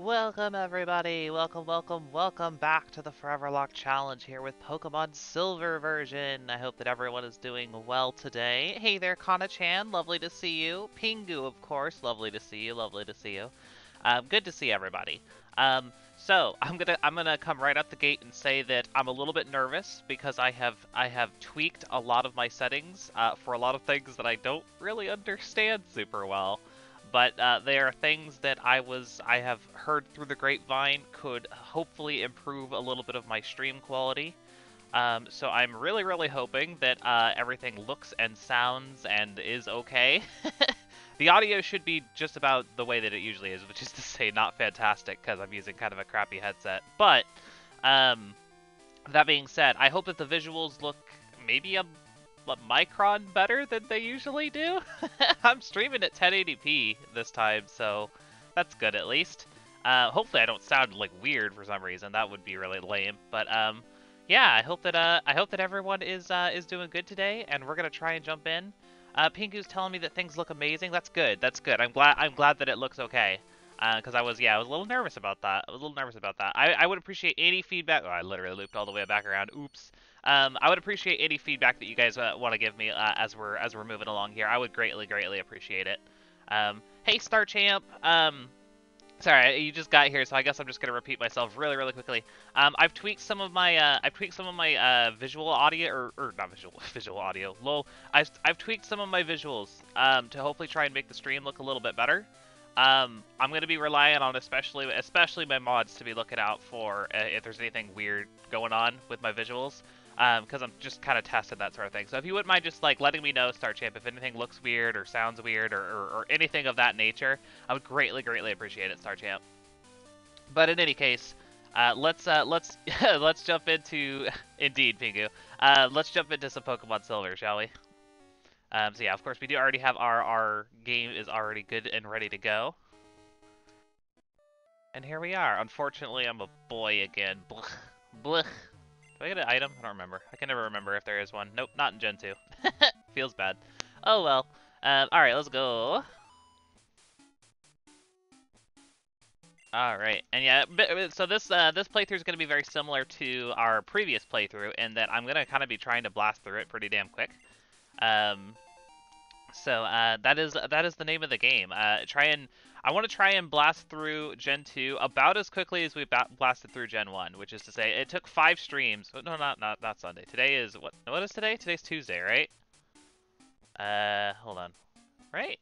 Welcome everybody, welcome back to the Forever Locked Challenge here with Pokémon Silver Version. I hope that everyone is doing well today. Hey there, Kana-chan, lovely to see you. Pingu, of course, lovely to see you, good to see everybody. So I'm gonna come right out the gate and say that I'm a little bit nervous because I have tweaked a lot of my settings for a lot of things that I don't really understand super well. But they are things that I have heard through the grapevine could hopefully improve a little bit of my stream quality. So I'm really hoping that everything looks and sounds and is okay. The audio should be just about the way that it usually is, which is to say not fantastic because I'm using kind of a crappy headset. But that being said, I hope that the visuals look maybe a micron better than they usually do. I'm streaming at 1080p this time, so that's good at least. Hopefully I don't sound like weird for some reason. That would be really lame. But yeah, I hope that everyone is doing good today, and we're gonna try and jump in. Pingu's telling me that things look amazing. That's good. That's good. I'm glad that it looks okay. Because I was a little nervous about that. I would appreciate any feedback. Oh, I literally looped all the way back around. Oops. I would appreciate any feedback that you guys want to give me as we're moving along here. I would greatly appreciate it. Hey, Star Champ. Sorry, you just got here, so I guess I'm just gonna repeat myself really quickly. I've tweaked some of my visual audio or not visual audio. Lol. I've tweaked some of my visuals to hopefully try and make the stream look a little bit better. I'm going to be relying on especially my mods to be looking out for if there's anything weird going on with my visuals, because I'm just kind of testing that sort of thing. So if you wouldn't mind just like letting me know, Star Champ, if anything looks weird or sounds weird or anything of that nature, I would greatly appreciate it, Star Champ. But in any case, let's jump into indeed, Pingu. Let's jump into some Pokemon Silver, shall we? So yeah, of course we do already have our game is already good and ready to go. And here we are. Unfortunately, I'm a boy again. Blech. Blech. Do I get an item? I don't remember. I can never remember if there is one. Nope, not in Gen 2. Feels bad. Oh well. Alright, let's go. Alright, and yeah, so this playthrough is going to be very similar to our previous playthrough in that I'm going to kind of be trying to blast through it pretty damn quick. That is the name of the game. I want to try and blast through Gen 2 about as quickly as we blasted through Gen 1, which is to say it took 5 streams. No, not Sunday. Today is what is today? Today's Tuesday, right? Hold on. Right?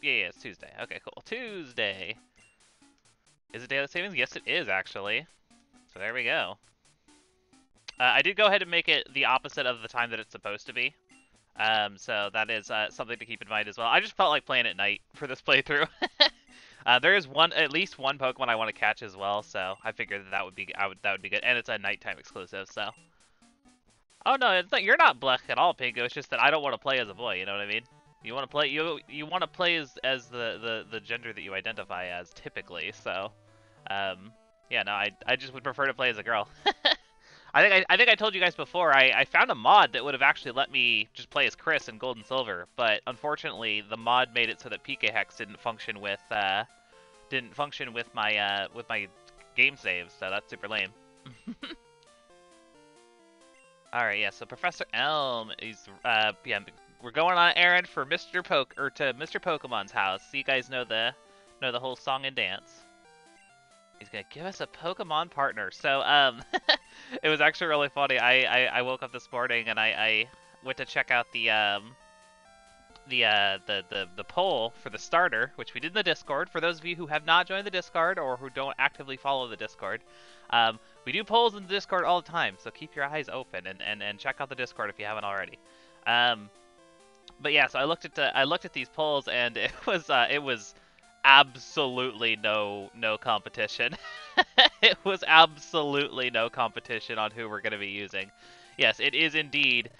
Yeah, it's Tuesday. Okay, cool. Tuesday. Is it daylight savings? Yes, it is actually. So there we go. I did go ahead and make it the opposite of the time that it's supposed to be. So that is something to keep in mind as well. I just felt like playing at night for this playthrough. There is at least one Pokemon I want to catch as well, so I figured that would be good. And it's a nighttime exclusive, so. Oh no, it's not, you're not blech at all, Pingu. It's just that I don't want to play as a boy. You know what I mean? You want to play as the gender that you identify as typically. So, yeah, no, I just would prefer to play as a girl. I think I told you guys before, I found a mod that would have actually let me just play as Chris in Gold and Silver, but unfortunately the mod made it so that PK Hex didn't function with my game saves, so that's super lame. All right, yeah. So Professor Elm is yeah, we're going on an errand for to Mr. Pokemon's house. So you guys know the whole song and dance. He's gonna give us a Pokemon partner. So it was actually really funny. I woke up this morning and I went to check out the poll for the starter, which we did in the Discord. For those of you who have not joined the Discord or who don't actively follow the Discord, we do polls in the Discord all the time, so keep your eyes open and check out the Discord if you haven't already. But yeah, so I looked at these polls, and it was absolutely no competition. It was absolutely no competition on who we're going to be using. Yes, it is indeed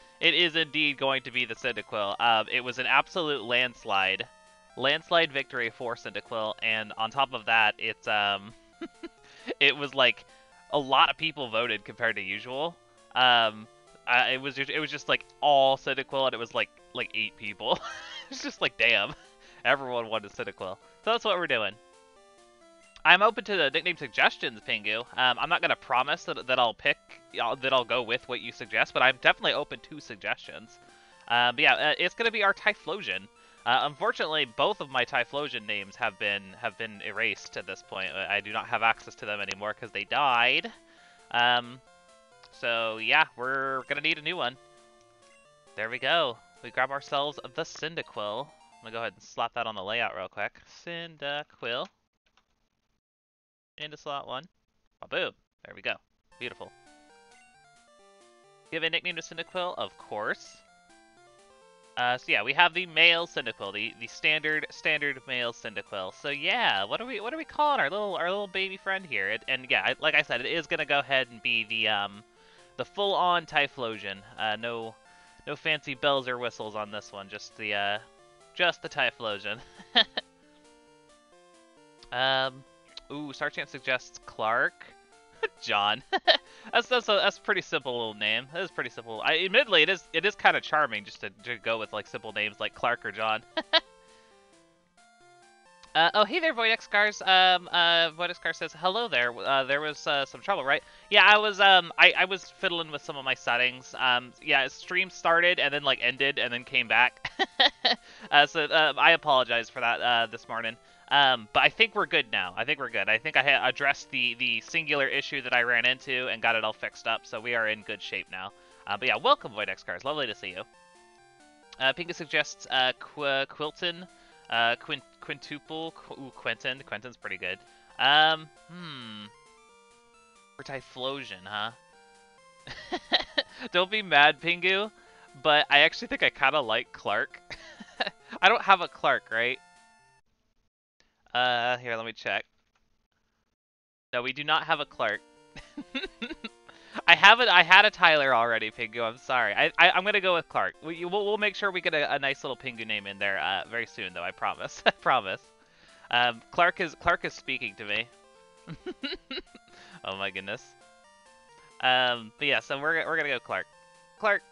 going to be the Cyndaquil. It was an absolute landslide victory for Cyndaquil, and on top of that, it's it was like a lot of people voted compared to usual. It was just like all Cyndaquil, and it was like 8 people. It's just like, damn, everyone wanted Cyndaquil. So that's what we're doing. I'm open to the nickname suggestions, Pingu. I'm not gonna promise that I'll pick, that I'll go with what you suggest, but I'm definitely open to suggestions. But yeah, it's gonna be our Typhlosion. Unfortunately, both of my Typhlosion names have been erased at this point. I do not have access to them anymore because they died. So yeah, we're gonna need a new one. There we go. We grab ourselves the Cyndaquil. I'm gonna go ahead and slap that on the layout real quick. Cyndaquil. Into slot 1. Boom. There we go. Beautiful. Give a nickname to Cyndaquil, of course. So yeah, we have the male Cyndaquil, the standard male Cyndaquil. So yeah, what are we calling our little baby friend here? And yeah, like I said, it is gonna go ahead and be the full-on Typhlosion. No fancy bells or whistles on this one. Just the Typhlosion. Ooh, Star Champ suggests Clark. John. that's a pretty simple little name. That is pretty simple. Admittedly, it is kind of charming just to go with like simple names like Clark or John. Oh, hey there, Voidexcars. Voidexcar says hello there. There was some trouble, right? Yeah, I was fiddling with some of my settings. Yeah, stream started and then like ended and then came back. So I apologize for that this morning. But I think we're good now. I think we're good. I think I had addressed the singular issue that I ran into and got it all fixed up, so we are in good shape now. But yeah, welcome, Voidexcars. Lovely to see you. Pingu suggests Quilton, Quintuple. Ooh, Quentin. Quentin's pretty good. For Typhlosion, huh? Don't be mad, Pingu, but I actually think I kind of like Clark. I don't have a Clark, right? Here, let me check. No, we do not have a Clark. I had a Tyler already, Pingu. I'm sorry. I'm gonna go with Clark. We'll make sure we get a nice little Pingu name in there very soon, though. I promise. I promise. Clark is speaking to me. Oh my goodness. But yeah, so we're gonna go Clark. Clark.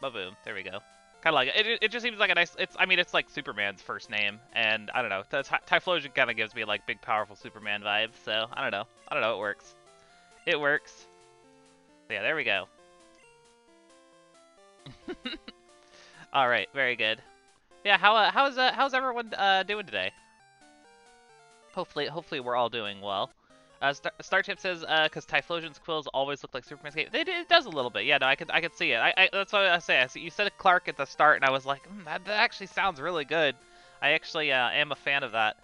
Ba-boom. There we go. Kind of like it just seems like a nice. It's like Superman's first name, and I don't know. Typhlosion kind of gives me like big, powerful Superman vibes. So I don't know. It works. It works. So yeah, there we go. All right, very good. Yeah, how's everyone doing today? Hopefully we're all doing well. Star Champ says, because Typhlosion's quills always look like Superman's cape. It does a little bit, yeah. No, I could see it. That's what I say. You said Clark at the start, and I was like, that actually sounds really good. I actually am a fan of that.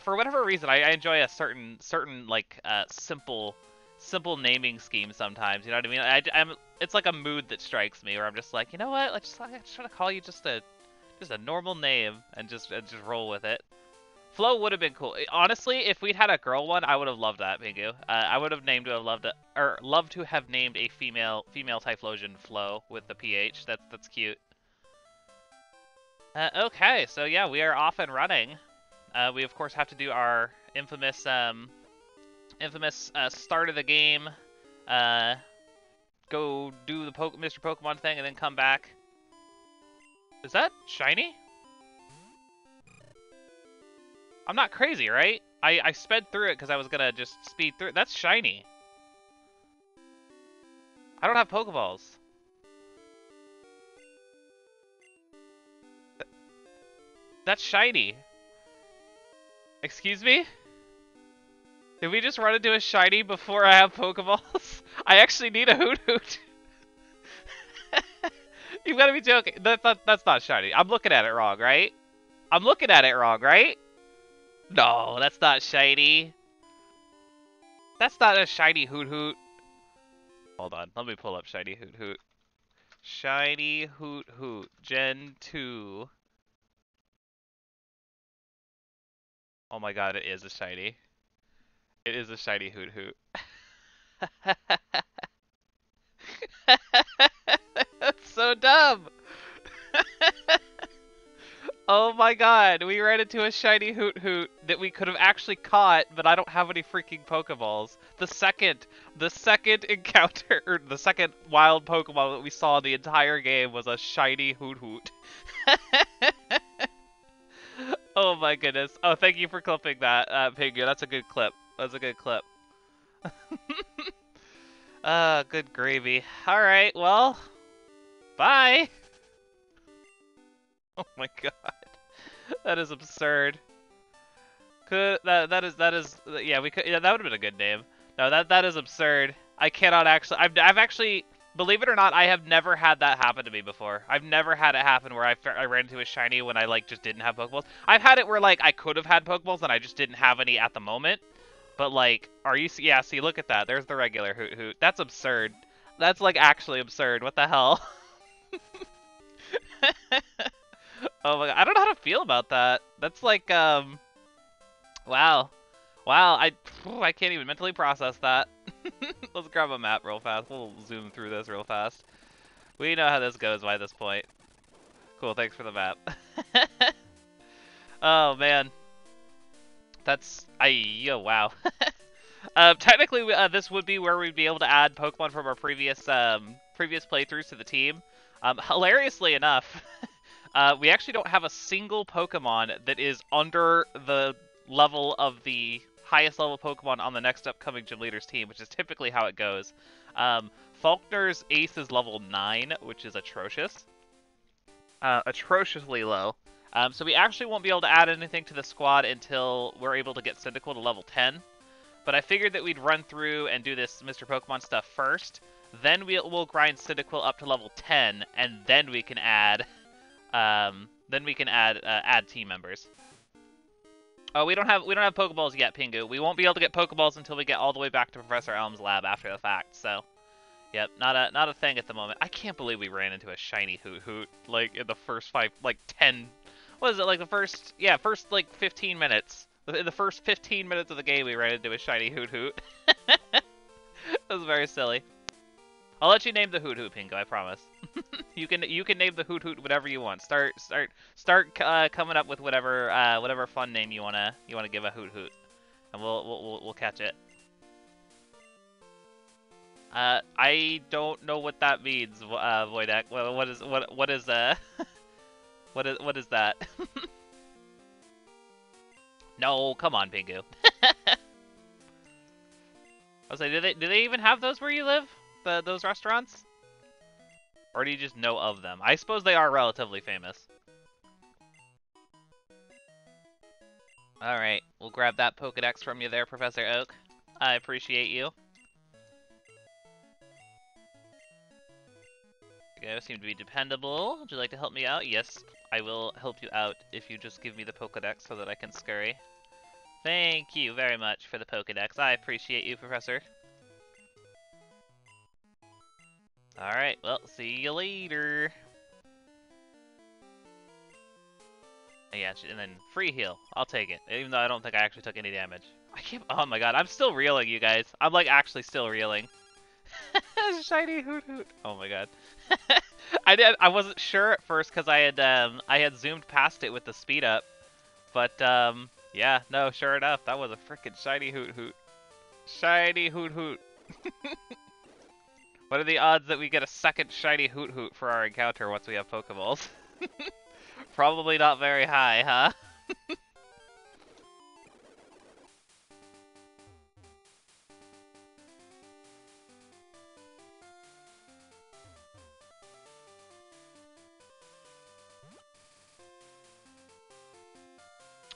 For whatever reason, I enjoy a certain like simple naming scheme sometimes. You know what I mean? It's like a mood that strikes me, where I'm just like, you know what? I just want to call you just a normal name and just roll with it. Flo would have been cool. Honestly, if we'd had a girl one, I would have loved that, Pingu. I would have loved to have named a female Typhlosion Flo with the PH. That's cute. Okay, so yeah, we are off and running. We of course have to do our infamous start of the game. Go do the Mr. Pokemon thing and then come back. Is that shiny? I'm not crazy, right? I sped through it because I was going to just speed through it. That's shiny. I don't have Pokeballs. That's shiny. Excuse me? Did we just run into a shiny before I have Pokeballs? I actually need a Hoot Hoot. You've got to be joking. That's not shiny. I'm looking at it wrong, right? I'm looking at it wrong, right? No, that's not shiny. That's not a shiny Hoot Hoot. Hold on, let me pull up shiny Hoot Hoot. Shiny Hoot Hoot, Gen 2. Oh my god, it is a shiny. It is a shiny Hoot Hoot. That's so dumb. Oh my god, we ran into a shiny Hoot Hoot that we could have actually caught, but I don't have any freaking Pokeballs. The second encounter, or the second wild Pokemon that we saw in the entire game was a shiny Hoot Hoot. Oh my goodness. Oh, thank you for clipping that, Pingu. That's a good clip. That's a good clip. Good gravy. Alright, well, bye! Oh my god. That is absurd. Yeah, that would have been a good name. No, that is absurd. I cannot actually, I've actually, believe it or not, I have never had that happen to me before. I've never had it happen where I ran into a shiny when I, like, just didn't have Pokeballs. I've had it where, like, I could have had Pokeballs and I just didn't have any at the moment. But, like, are you, yeah, see, look at that. There's the regular Hoot Hoot. That's absurd. That's, like, actually absurd. What the hell? Oh my god, I don't know how to feel about that. That's like, wow. Wow, I can't even mentally process that. Let's grab a map real fast. We'll zoom through this real fast. We know how this goes by this point. Cool, thanks for the map. Oh man. That's, yo, wow. Technically, this would be where we'd be able to add Pokemon from our previous, previous playthroughs to the team. Hilariously enough, we actually don't have a single Pokemon that is under the level of the highest level Pokemon on the next upcoming Gym Leaders team, which is typically how it goes. Falkner's Ace is level 9, which is atrocious. Atrociously low. So we actually won't be able to add anything to the squad until we're able to get Cyndaquil to level 10. But I figured that we'd run through and do this Mr. Pokemon stuff first. Then we'll grind Cyndaquil up to level 10, and then we can add... add team members. Oh, we don't have Pokeballs yet, Pingu. We won't be able to get Pokeballs until we get all the way back to Professor Elm's lab after the fact. So, yep, not a thing at the moment. I can't believe we ran into a shiny Hoot Hoot like in the first 10. What is it like the first? Yeah, first like 15 minutes. In the first 15 minutes of the game, we ran into a shiny Hoot Hoot. That was very silly. I'll let you name the Hoot Hoot, Pingu. I promise. You can name the Hoot Hoot whatever you want. Start coming up with whatever fun name you wanna give a Hoot Hoot, and we'll catch it. I don't know what that means, Voidek. What is that? No, come on, Pingu. I was like, do they even have those where you live? Those restaurants? Or do you just know of them? I suppose they are relatively famous. Alright, we'll grab that Pokedex from you there, Professor Oak. I appreciate you. You guys seem to be dependable. Would you like to help me out? Yes, I will help you out if you just give me the Pokedex so that I can scurry. Thank you very much for the Pokedex. I appreciate you, Professor. Alright, well, see you later. Yeah, and then free heal. I'll take it, even though I don't think I actually took any damage. I can't. Oh my god, I'm still reeling, you guys. I'm like actually still reeling. Shiny Hoot Hoot. Oh my god. I wasn't sure at first because I had zoomed past it with the speed up, but yeah, no, sure enough, that was a freaking shiny Hoot Hoot. Shiny Hoot Hoot. What are the odds that we get a second shiny Hoot Hoot for our encounter once we have Pokeballs? Probably not very high, huh?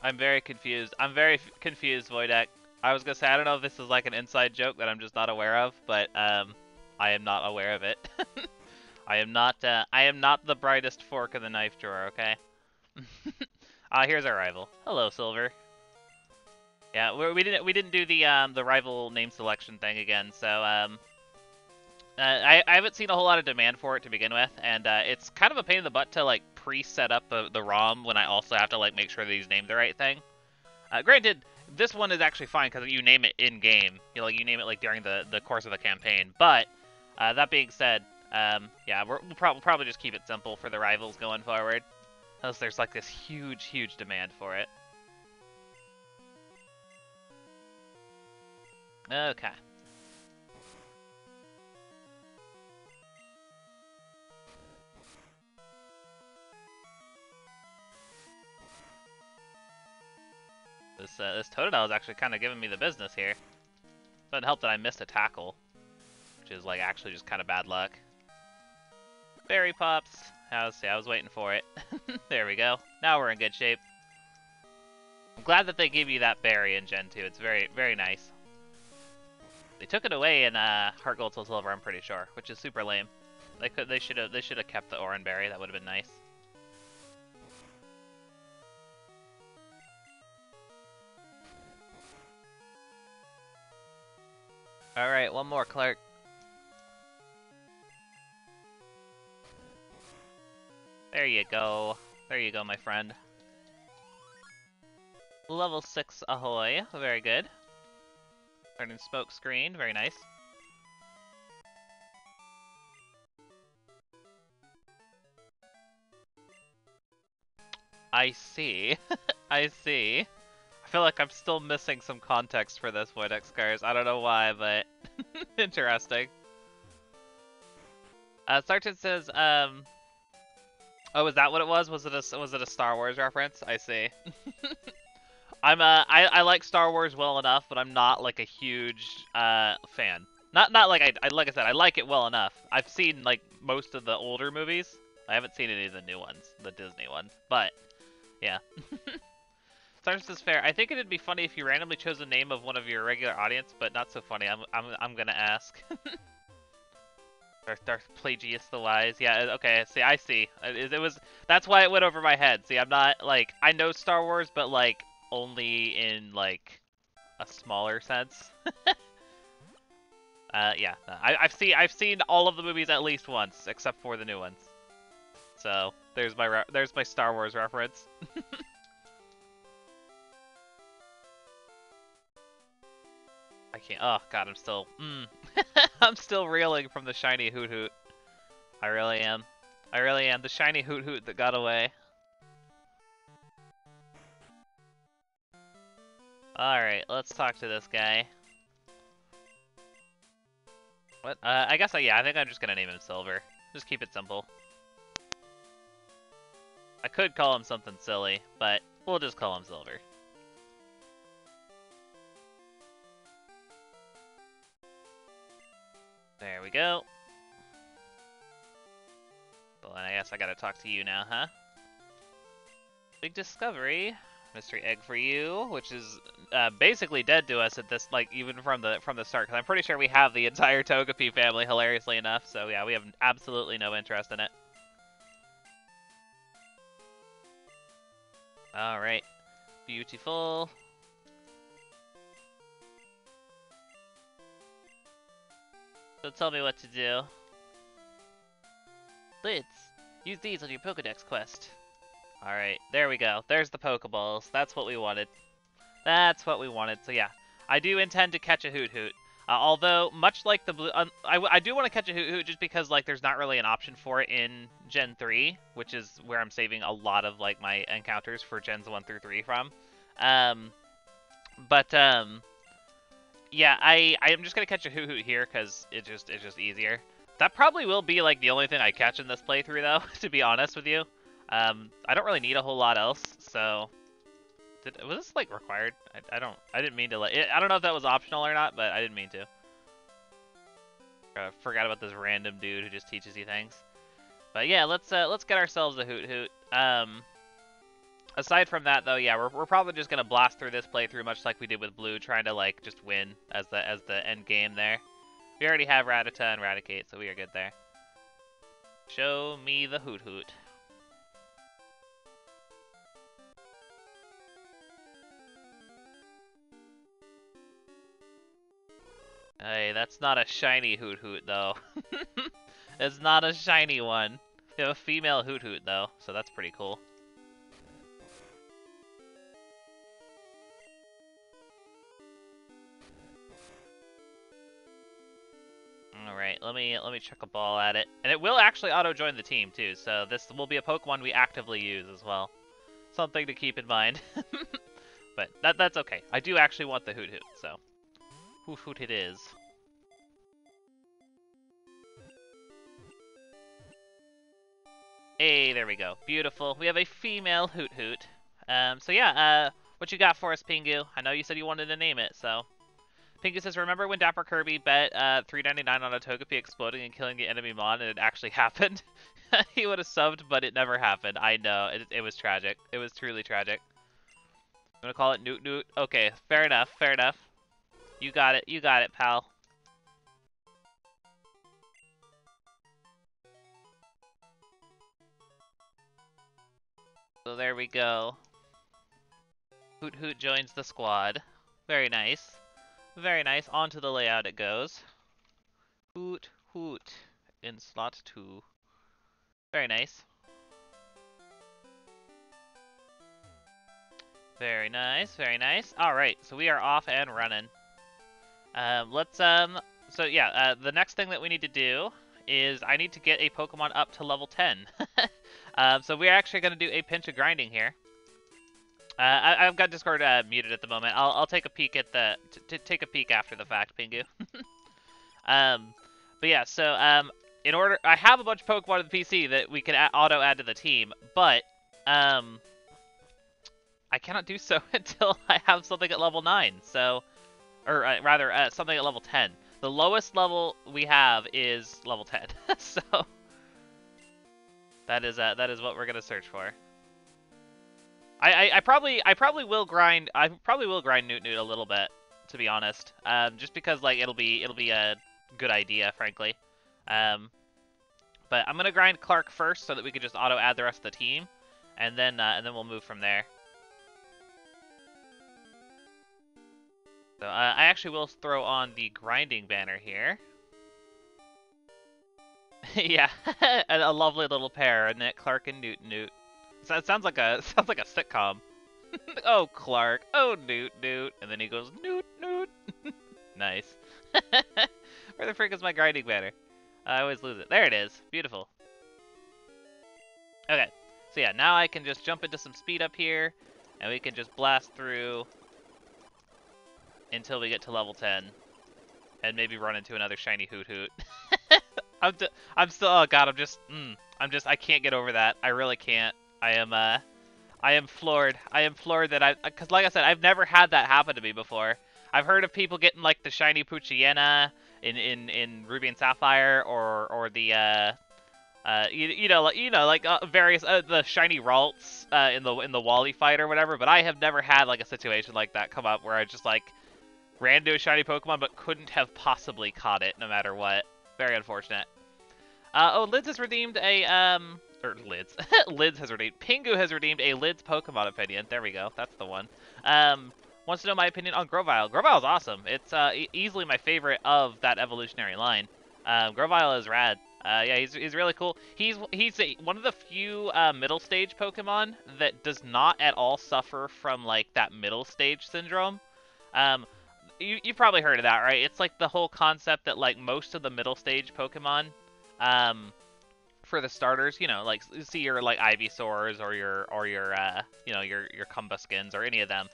I'm very confused. I'm very confused, Voidek. I was gonna say, I don't know if this is like an inside joke that I'm just not aware of, but I am not aware of it. I am not the brightest fork in the knife drawer, okay? Here's our rival. Hello, Silver. Yeah, we didn't do the rival name selection thing again, so I haven't seen a whole lot of demand for it to begin with, and it's kind of a pain in the butt to like pre-set up the ROM when I also have to like make sure that he's named the right thing. Granted, this one is actually fine because you name it in game, you name it like during the course of the campaign. But that being said, yeah, we'll probably just keep it simple for the rivals going forward, unless there's like this huge demand for it. Okay. This Totodile is actually kind of giving me the business here. Doesn't help that I missed a tackle, which is like actually just kind of bad luck. Berry Pops. I was waiting for it. There we go. Now we're in good shape. I'm glad that they gave you that berry in Gen 2. It's very nice. They took it away in Heart Gold Soul Silver, I'm pretty sure, which is super lame. They should have kept the Oran Berry. That would have been nice. All right, one more, Clark. There you go. There you go, my friend. Level 6 ahoy. Very good. Learning Smoke Screen. Very nice. I see. I see. I feel like I'm still missing some context for this, Voidexcars. I don't know why, but interesting. Sergeant says, oh, is that what it was? Was it a Star Wars reference? I see. I like Star Wars well enough, but I'm not like a huge fan. Not like I like I said, I like it well enough. I've seen like most of the older movies. I haven't seen any of the new ones, the Disney ones. But yeah. Sergeant is fair. I think it'd be funny if you randomly chose the name of one of your regular audience, but not so funny. I'm gonna ask. Darth Plagius the Wise. Yeah. Okay. See, I see. It was. That's why it went over my head. See, I'm not like I know Star Wars, but like only in like a smaller sense. Yeah. I've seen all of the movies at least once, except for the new ones. So there's my Star Wars reference. I can't. Oh God, I'm still. I'm still reeling from the shiny Hoot Hoot. I really am. I really am. The shiny Hoot Hoot that got away. All right, let's talk to this guy. What? I guess. Yeah, I think I'm just gonna name him Silver. Just keep it simple. I could call him something silly, but we'll just call him Silver. There we go. Well, I guess I gotta talk to you now, huh? Big discovery, mystery egg for you, which is basically dead to us at this, like even from the start. Because I'm pretty sure we have the entire Togepi family, hilariously enough. So yeah, we have absolutely no interest in it. All right, beautiful. So tell me what to do. Lids! Use these on your Pokedex quest. Alright, there we go. There's the Pokeballs. That's what we wanted. That's what we wanted. So yeah, I do intend to catch a Hoot Hoot. Although, much like the blue... I do want to catch a Hoot Hoot just because like there's not really an option for it in Gen 3, which is where I'm saving a lot of like my encounters for Gens 1 through 3 from. Yeah, I'm just gonna catch a Hoot Hoot here because it's just easier. That probably will be like the only thing I catch in this playthrough, though. To be honest with you, I don't really need a whole lot else. So, was this like required? I didn't mean to. I don't know if that was optional or not, but I didn't mean to. Forgot about this random dude who just teaches you things. But yeah, let's get ourselves a Hoot Hoot. Aside from that, though, yeah, we're probably just gonna blast through this playthrough much like we did with Blue, trying to like just win as the end game there. We already have Rattata and Raticate, so we are good there. Show me the Hoot Hoot. Hey, that's not a shiny Hoot Hoot, though. It's not a shiny one. We have a female Hoot Hoot, though, so that's pretty cool. Alright, let me chuck a ball at it. And it will actually auto-join the team, too, so this will be a Pokemon we actively use as well. Something to keep in mind. But that's okay. I do actually want the Hoot Hoot, so... Hoot Hoot it is. Hey, there we go. Beautiful. We have a female Hoot Hoot. So yeah, what you got for us, Pingu? I know you said you wanted to name it, so... Pingu says, remember when Dapper Kirby bet $3.99 on a Togepi exploding and killing the enemy Mon and it actually happened? He would have subbed, but it never happened. I know. It was tragic. It was truly tragic. I'm gonna call it Newt-Newt. Okay, fair enough, fair enough. You got it, pal. So there we go. Hoot Hoot joins the squad. Very nice. Very nice. On to the layout it goes. Hoot Hoot in slot 2. Very nice. Very nice, very nice. Alright, so we are off and running. So yeah, the next thing that we need to do is I need to get a Pokemon up to level 10. So we're actually going to do a pinch of grinding here. I've got Discord muted at the moment. I'll take a peek at the take a peek after the fact, Pingu. But yeah, so in order, I have a bunch of Pokemon on the PC that we can auto add to the team, but I cannot do so until I have something at level 9. So. Or rather, something at level 10. The lowest level we have is level 10, so that is what we're gonna search for. I probably will grind. I probably will grind Newt-Newt a little bit, to be honest. Just because like it'll be a good idea, frankly. But I'm gonna grind Clark first so that we can just auto add the rest of the team, and then we'll move from there. So I actually will throw on the grinding banner here. Yeah, a lovely little pair, isn't it? Clark and Newt-Newt. So it sounds like a sitcom. Oh Clark, oh Newt-Newt, and then he goes Newt-Newt. Nice. Where the frick is my grinding banner? I always lose it. There it is. Beautiful. Okay, so yeah, now I can just jump into some speed up here, and we can just blast through. Until we get to level 10, and maybe run into another shiny Hoot Hoot. I'm still. Oh god, I can't get over that. I really can't. I am floored. I am floored that because like I said, I've never had that happen to me before. I've heard of people getting like the shiny Poochyena in Ruby and Sapphire, or the you know, like various the shiny Ralts in the Wally fight or whatever. But I have never had like a situation like that come up where I just like. Ran to a shiny Pokemon, but couldn't have possibly caught it, no matter what. Very unfortunate. Oh, Liz has redeemed a, Pingu has redeemed a Liz Pokemon opinion. There we go. That's the one. Wants to know my opinion on Grovyle. Grovyle's awesome. It's, easily my favorite of that evolutionary line. Grovyle is rad. Yeah, he's really cool. He's one of the few middle stage Pokemon that does not at all suffer from, like, that middle stage syndrome. You've probably heard of that, right? It's like the whole concept that like most of the middle stage Pokemon, for the starters, you know, like see your like Ivysaurs or your you know your Cumbuskins or any of them.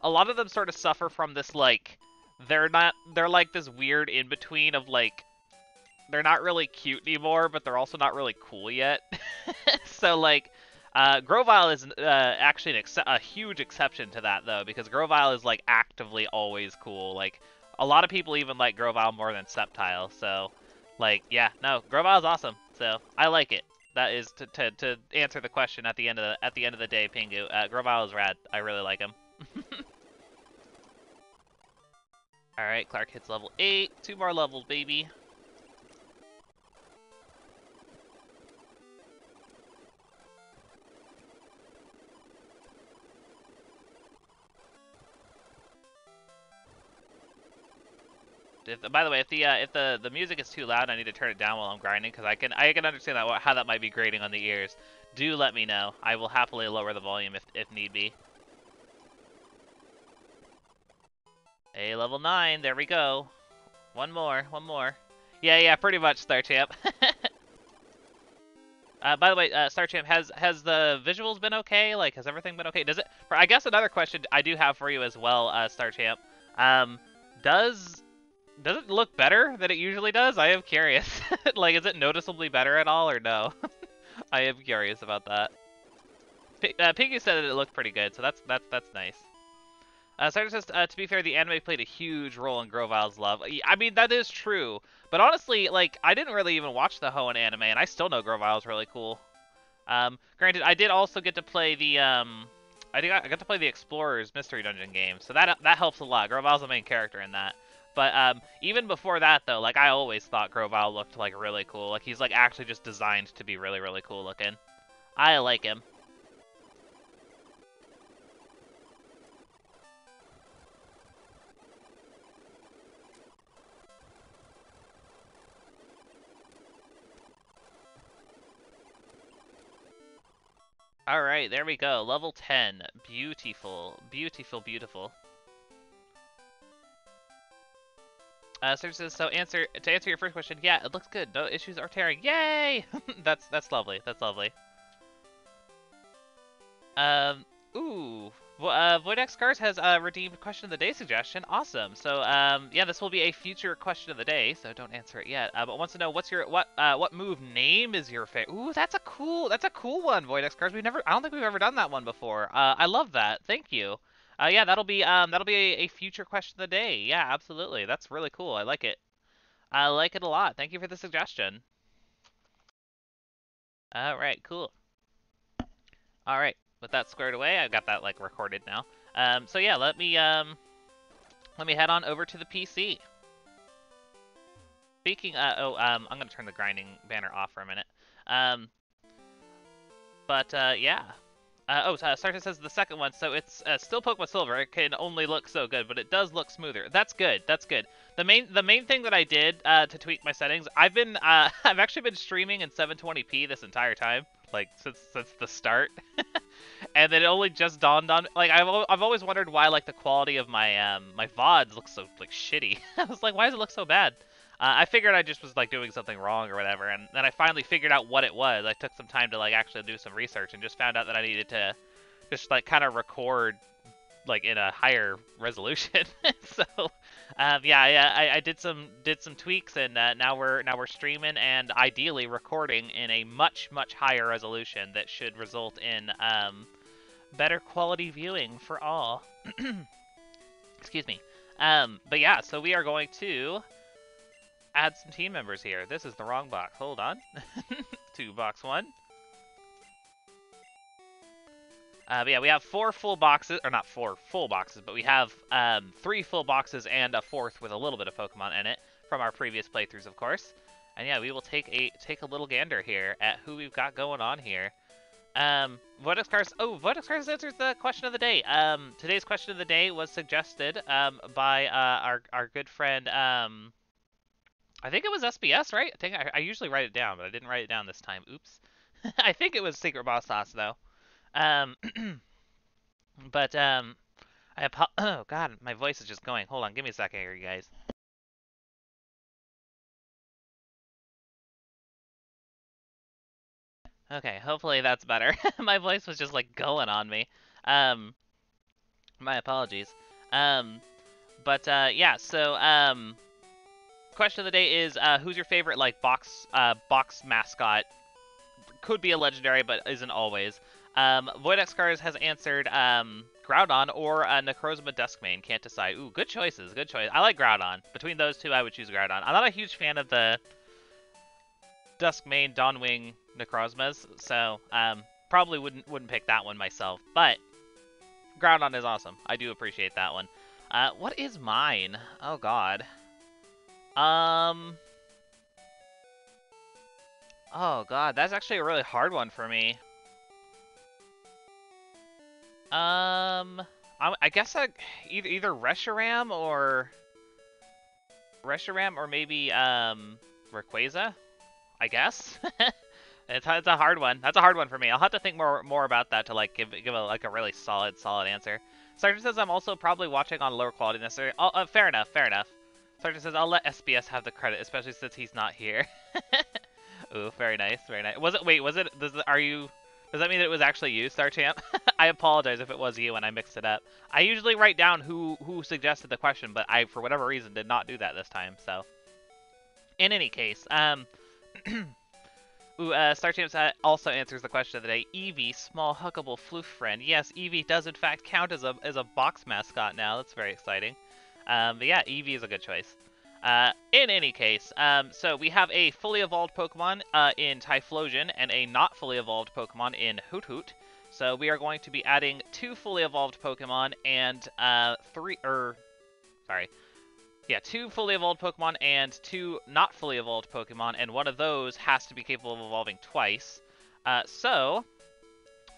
A lot of them sort of suffer from this like they're like this weird in between of like they're not really cute anymore, but they're also not really cool yet. So like. Grovyle is actually a huge exception to that, though, because Grovyle is, like, actively always cool. Like, a lot of people even like Grovyle more than Sceptile, so, like, yeah, no, Grovyle's awesome, so I like it. That is, to answer the question at the end of the, day, Pingu, Grovyle is rad. I really like him. Alright, Clark hits level 8. 2 more levels, baby. If, by the way, if the music is too loud, I need to turn it down while I'm grinding, because I can understand that how that might be grating on the ears. Do let me know. I will happily lower the volume if need be. Hey, level 9. There we go. One more. Yeah, pretty much, Star Champ. By the way, Star Champ, has the visuals been okay? Like, has everything been okay? Does it? I guess another question I do have for you as well, Star Champ. Does it look better than it usually does? I am curious. Like, is it noticeably better at all, or no? I am curious about that. Pingu said that it looked pretty good, so that's nice. Sartre says, to be fair, the anime played a huge role in Grovile's love. I mean, that is true. But honestly, like, I didn't really even watch the Hoenn anime, and I still know Grovile's really cool. Granted, I did also get to play the, I got to play the Explorer's Mystery Dungeon game, so that helps a lot. Grovile's the main character in that. But, even before that, though, like, I always thought Grovile looked, like, really cool. Like, he's, like, actually just designed to be really, really cool looking. I like him. Alright, there we go. Level 10. Beautiful. Beautiful, beautiful. So to answer your first question, yeah, it looks good. No issues are tearing. Yay! That's lovely. That's lovely. Ooh. Well, Voidexcars has redeemed question of the day suggestion. Awesome. So, yeah, this will be a future question of the day, so don't answer it yet. But wants to know what move name is your favorite? Ooh, that's a cool one, Voidexcars. I don't think we've ever done that one before. I love that. Thank you. Yeah, that'll be a future question of the day. Yeah, absolutely. That's really cool. I like it. I like it a lot. Thank you for the suggestion. All right, cool. All right. With that squared away, I've got that, like, recorded now. So yeah, let me head on over to the PC. Speaking I'm gonna turn the grinding banner off for a minute. Yeah. Sartre says the second one, so it's still Pokemon Silver. It can only look so good, but it does look smoother. That's good. That's good. The main thing that I did to tweak my settings, I've actually been streaming in 720p this entire time. Like, since the start. And then it only just dawned on me. Like, I've always wondered why, like, the quality of my my VODs looks so, like, shitty. I was like, why does it look so bad? I figured I just was, like, doing something wrong or whatever, and then I finally figured out what it was. I took some time to, like, actually do some research and just found out that I needed to just, like, kind of record, like, in a higher resolution. So, yeah, I did some tweaks, and now we're streaming and ideally recording in a much higher resolution that should result in better quality viewing for all. Excuse me. But yeah, so we are going to add some team members here. This is the wrong box. Hold on. To box one. But yeah, we have four full boxes, or not four full boxes, but we have 3 full boxes and a 4th with a little bit of Pokemon in it from our previous playthroughs, of course. And yeah, we will take a little gander here at who we've got going on here. Voidexcars answers the question of the day. Today's question of the day was suggested by our good friend, I think it was SBS, right? I think I usually write it down, but I didn't write it down this time. Oops. I think it was Secret Boss Sauce, though. I oh god, my voice is just going. Hold on, give me a second here, you guys. Okay, hopefully that's better. My voice was just, like, going on me. My apologies. Yeah, so, question of the day is, who's your favorite, like, box mascot? Could be a legendary, but isn't always. Voidexcars has answered Groudon or Necrozma Duskmane. Can't decide. Ooh, good choices. Good choice. I like Groudon. Between those two, I would choose Groudon. I'm not a huge fan of the Duskmane, Dawnwing, Necrozmas, so probably wouldn't pick that one myself. But Groudon is awesome. I do appreciate that one. What is mine? Oh God. Oh God, that's actually a really hard one for me. I guess either Reshiram or Reshiram or maybe Rayquaza, I guess. It's a hard one. That's a hard one for me. I'll have to think more about that to like give a, like a really solid answer. Sergeant says I'm also probably watching on lower quality necessary. Oh, fair enough, fair enough. Sergeant says I'll let SBS have the credit, especially since he's not here. Ooh, very nice, very nice. Was it? Wait, was it? Does that mean that it was actually you, Star Champ? I apologize if it was you and I mixed it up. I usually write down who suggested the question, but I for whatever reason did not do that this time. So, in any case, Ooh, Star Champs also answers the question of the day. Eevee, small huggable floof friend. Yes, Eevee does in fact count as a box mascot now. That's very exciting. But yeah, Eevee is a good choice. In any case, so we have a fully evolved Pokemon in Typhlosion and a not fully evolved Pokemon in Hoot Hoot. So we are going to be adding 2 fully evolved Pokemon and 2 fully evolved Pokemon and 2 not fully evolved Pokemon, and one of those has to be capable of evolving twice. So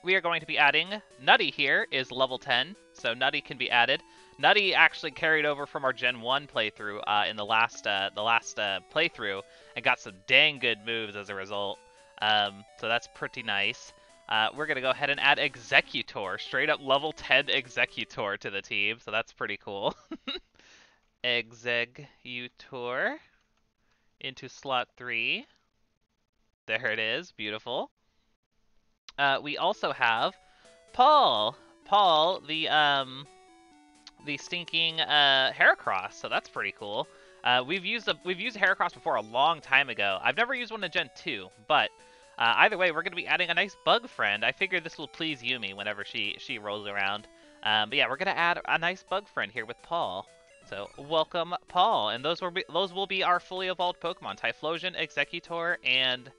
we are going to be adding Nutty. Here is level 10, so Nutty can be added. Nutty actually carried over from our Gen 1 playthrough in the last playthrough and got some dang good moves as a result. So that's pretty nice. We're going to go ahead and add Exegutor, straight up level 10 Exegutor to the team, so that's pretty cool. Exegutor into slot 3. There it is. Beautiful. We also have Paul. Paul, the stinking Heracross. So that's pretty cool. We've used Heracross before a long time ago. I've never used one in Gen 2, but either way, we're going to be adding a nice bug friend. I figure this will please Yumi whenever she rolls around. But yeah, we're going to add a nice bug friend here with Paul. So, welcome, Paul, and those will be our fully evolved Pokemon: Typhlosion, Exegutor, and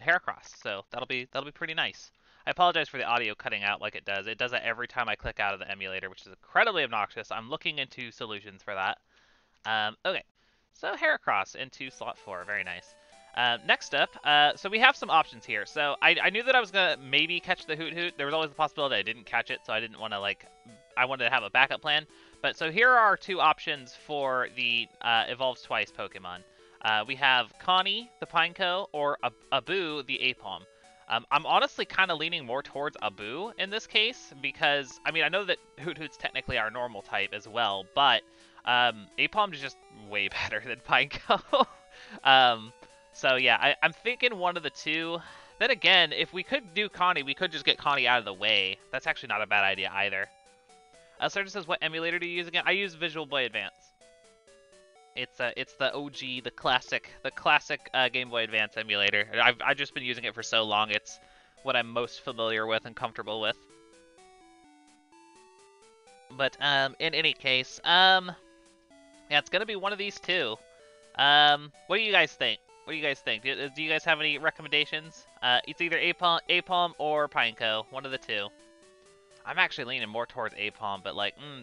Heracross. So that'll be pretty nice. I apologize for the audio cutting out like it does. It does that every time I click out of the emulator, which is incredibly obnoxious. I'm looking into solutions for that. Okay, so Heracross into slot 4. Very nice. Next up, so we have some options here. So I knew that I was gonna maybe catch the Hoot Hoot. There was always the possibility I didn't catch it, so I didn't want to I wanted to have a backup plan. But so here are our 2 options for the evolves twice Pokemon. We have Connie, the Pineco, or Abu, the Aipom. I'm honestly kind of leaning more towards Abu in this case because I mean I know that Hoot Hoot's technically our normal type as well, but Aipom is just way better than Pineco. So yeah, I'm thinking one of the 2. Then again, if we could do Connie, we could just get Connie out of the way. That's actually not a bad idea either. Sergeant says, what emulator do you use again? I use Visual Boy Advance. It's the OG, the classic Game Boy Advance emulator. I've just been using it for so long. It's what I'm most familiar with and comfortable with. But in any case, yeah, it's gonna be one of these 2. What do you guys think? What do you guys think? Do you guys have any recommendations? It's either Aipom or Pineco, one of the 2. I'm actually leaning more towards Aipom, but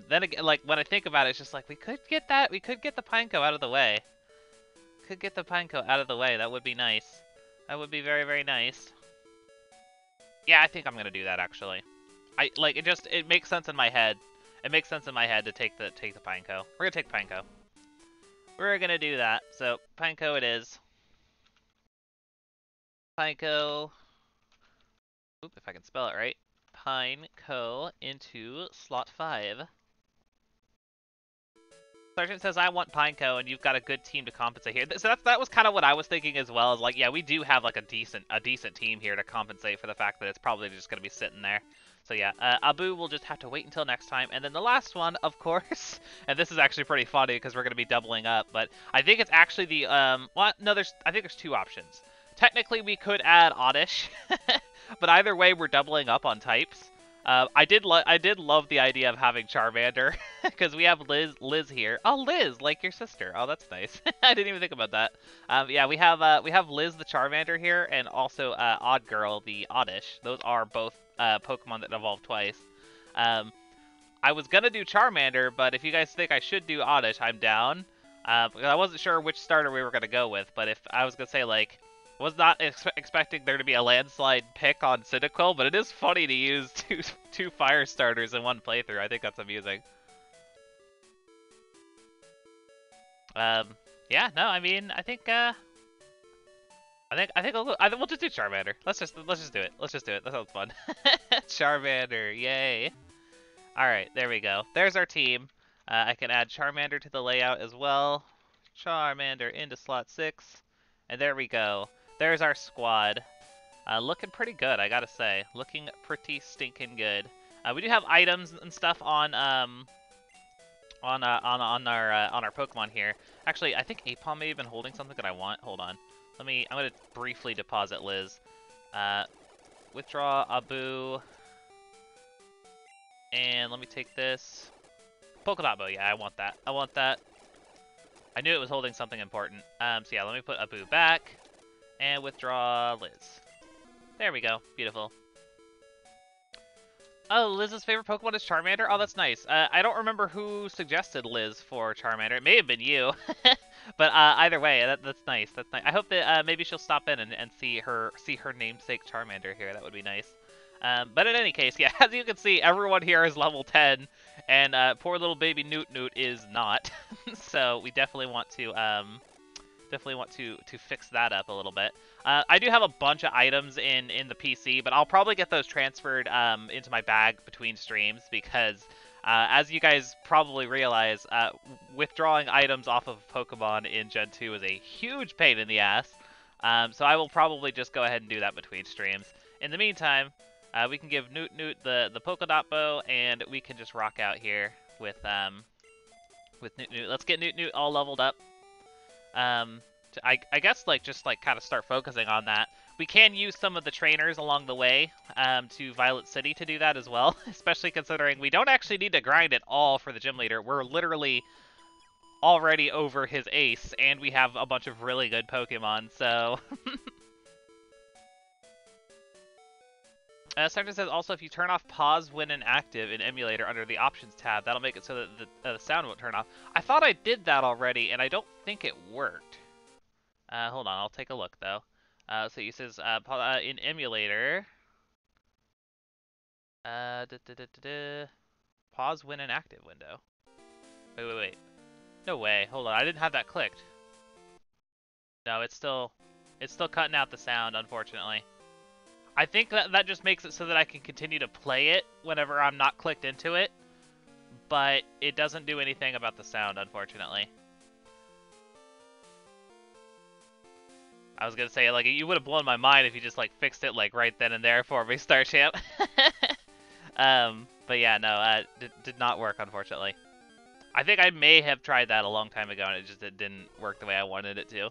then again, when I think about it, it's just like we could get the Pineco out of the way. Could get the Pineco out of the way. That would be nice. That would be very, very nice. Yeah, I think I'm gonna do that actually. It makes sense in my head. It makes sense in my head to take the Pineco. We're gonna take Pineco. We're gonna do that. So Pineco it is. Pineco, oop, if I can spell it right, Pineco into slot 5. Sergeant says, I want Pineco, and you've got a good team to compensate here. So that was kind of what I was thinking as well, is yeah, we do have a decent team here to compensate for the fact that it's probably just going to be sitting there. So yeah, Abu will just have to wait until next time. And then the last one, of course, and this is actually pretty funny because we're going to be doubling up, but I think it's actually the, I think there's 2 options. Technically, we could add Oddish, but either way, we're doubling up on types. I did love the idea of having Charmander, because we have Liz here. Oh, Liz, like your sister. Oh, that's nice. I didn't even think about that. Yeah, we have Liz the Charmander here, and also Oddgirl the Oddish. Those are both Pokemon that evolve twice. I was gonna do Charmander, but if you guys think I should do Oddish, I'm down. Because I wasn't sure which starter we were gonna go with, but if I was gonna say was not expecting there to be a landslide pick on Cyndaquil, but it is funny to use two fire starters in one playthrough. I think that's amusing. Yeah, no, I mean, I think we'll just do Charmander. Let's just do it. Let's just do it. That sounds fun. Charmander, yay! All right, there we go. There's our team. I can add Charmander to the layout as well. Charmander into slot 6, and there we go. There's our squad. Looking pretty good, I gotta say. Looking pretty stinking good. We do have items and stuff on our Pokemon here. Actually, I think Aipom may have been holding something that I want. Hold on. Let me. I'm gonna briefly deposit Liz. Withdraw Abu. And let me take this. Polka Dot Bow. Yeah, I want that. I want that. I knew it was holding something important. So yeah, let me put Abu back and withdraw Liz. There we go. Beautiful. Oh, Liz's favorite Pokemon is Charmander? Oh, that's nice. I don't remember who suggested Liz for Charmander. It may have been you. But either way, that's nice. That's nice. I hope that maybe she'll stop in and see her namesake Charmander here. That would be nice. But in any case, yeah, as you can see, everyone here is level 10. And poor little baby Newt-Newt is not. So we definitely want to... Definitely want to fix that up a little bit. I do have a bunch of items in the PC, but I'll probably get those transferred into my bag between streams because, as you guys probably realize, withdrawing items off of Pokemon in Gen 2 is a huge pain in the ass. So I will probably just go ahead and do that between streams. In the meantime, we can give Newt-Newt the Polka Dot Bow, and we can just rock out here with Newt-Newt. Let's get Newt-Newt all leveled up. I guess, like, just, like, kind of start focusing on that. We can use some of the trainers along the way to Violet City to do that as well, especially considering we don't actually need to grind at all for the gym leader. We're literally already over his ace, and we have a bunch of really good Pokemon, so... Sargent says, also, if you turn off pause when inactive in emulator under the options tab, that'll make it so that the sound won't turn off. I thought I did that already, and I don't think it worked. Hold on, I'll take a look, though. So he says, in emulator, pause when inactive window. Wait. No way, hold on, I didn't have that clicked. No, it's still cutting out the sound, unfortunately. I think that just makes it so that I can continue to play it whenever I'm not clicked into it, but it doesn't do anything about the sound, unfortunately. I was gonna say, like, you would have blown my mind if you just, like, fixed it, like, right then and there for me, Star Champ. But yeah, no, did not work, unfortunately. I think I may have tried that a long time ago, and it didn't work the way I wanted it to.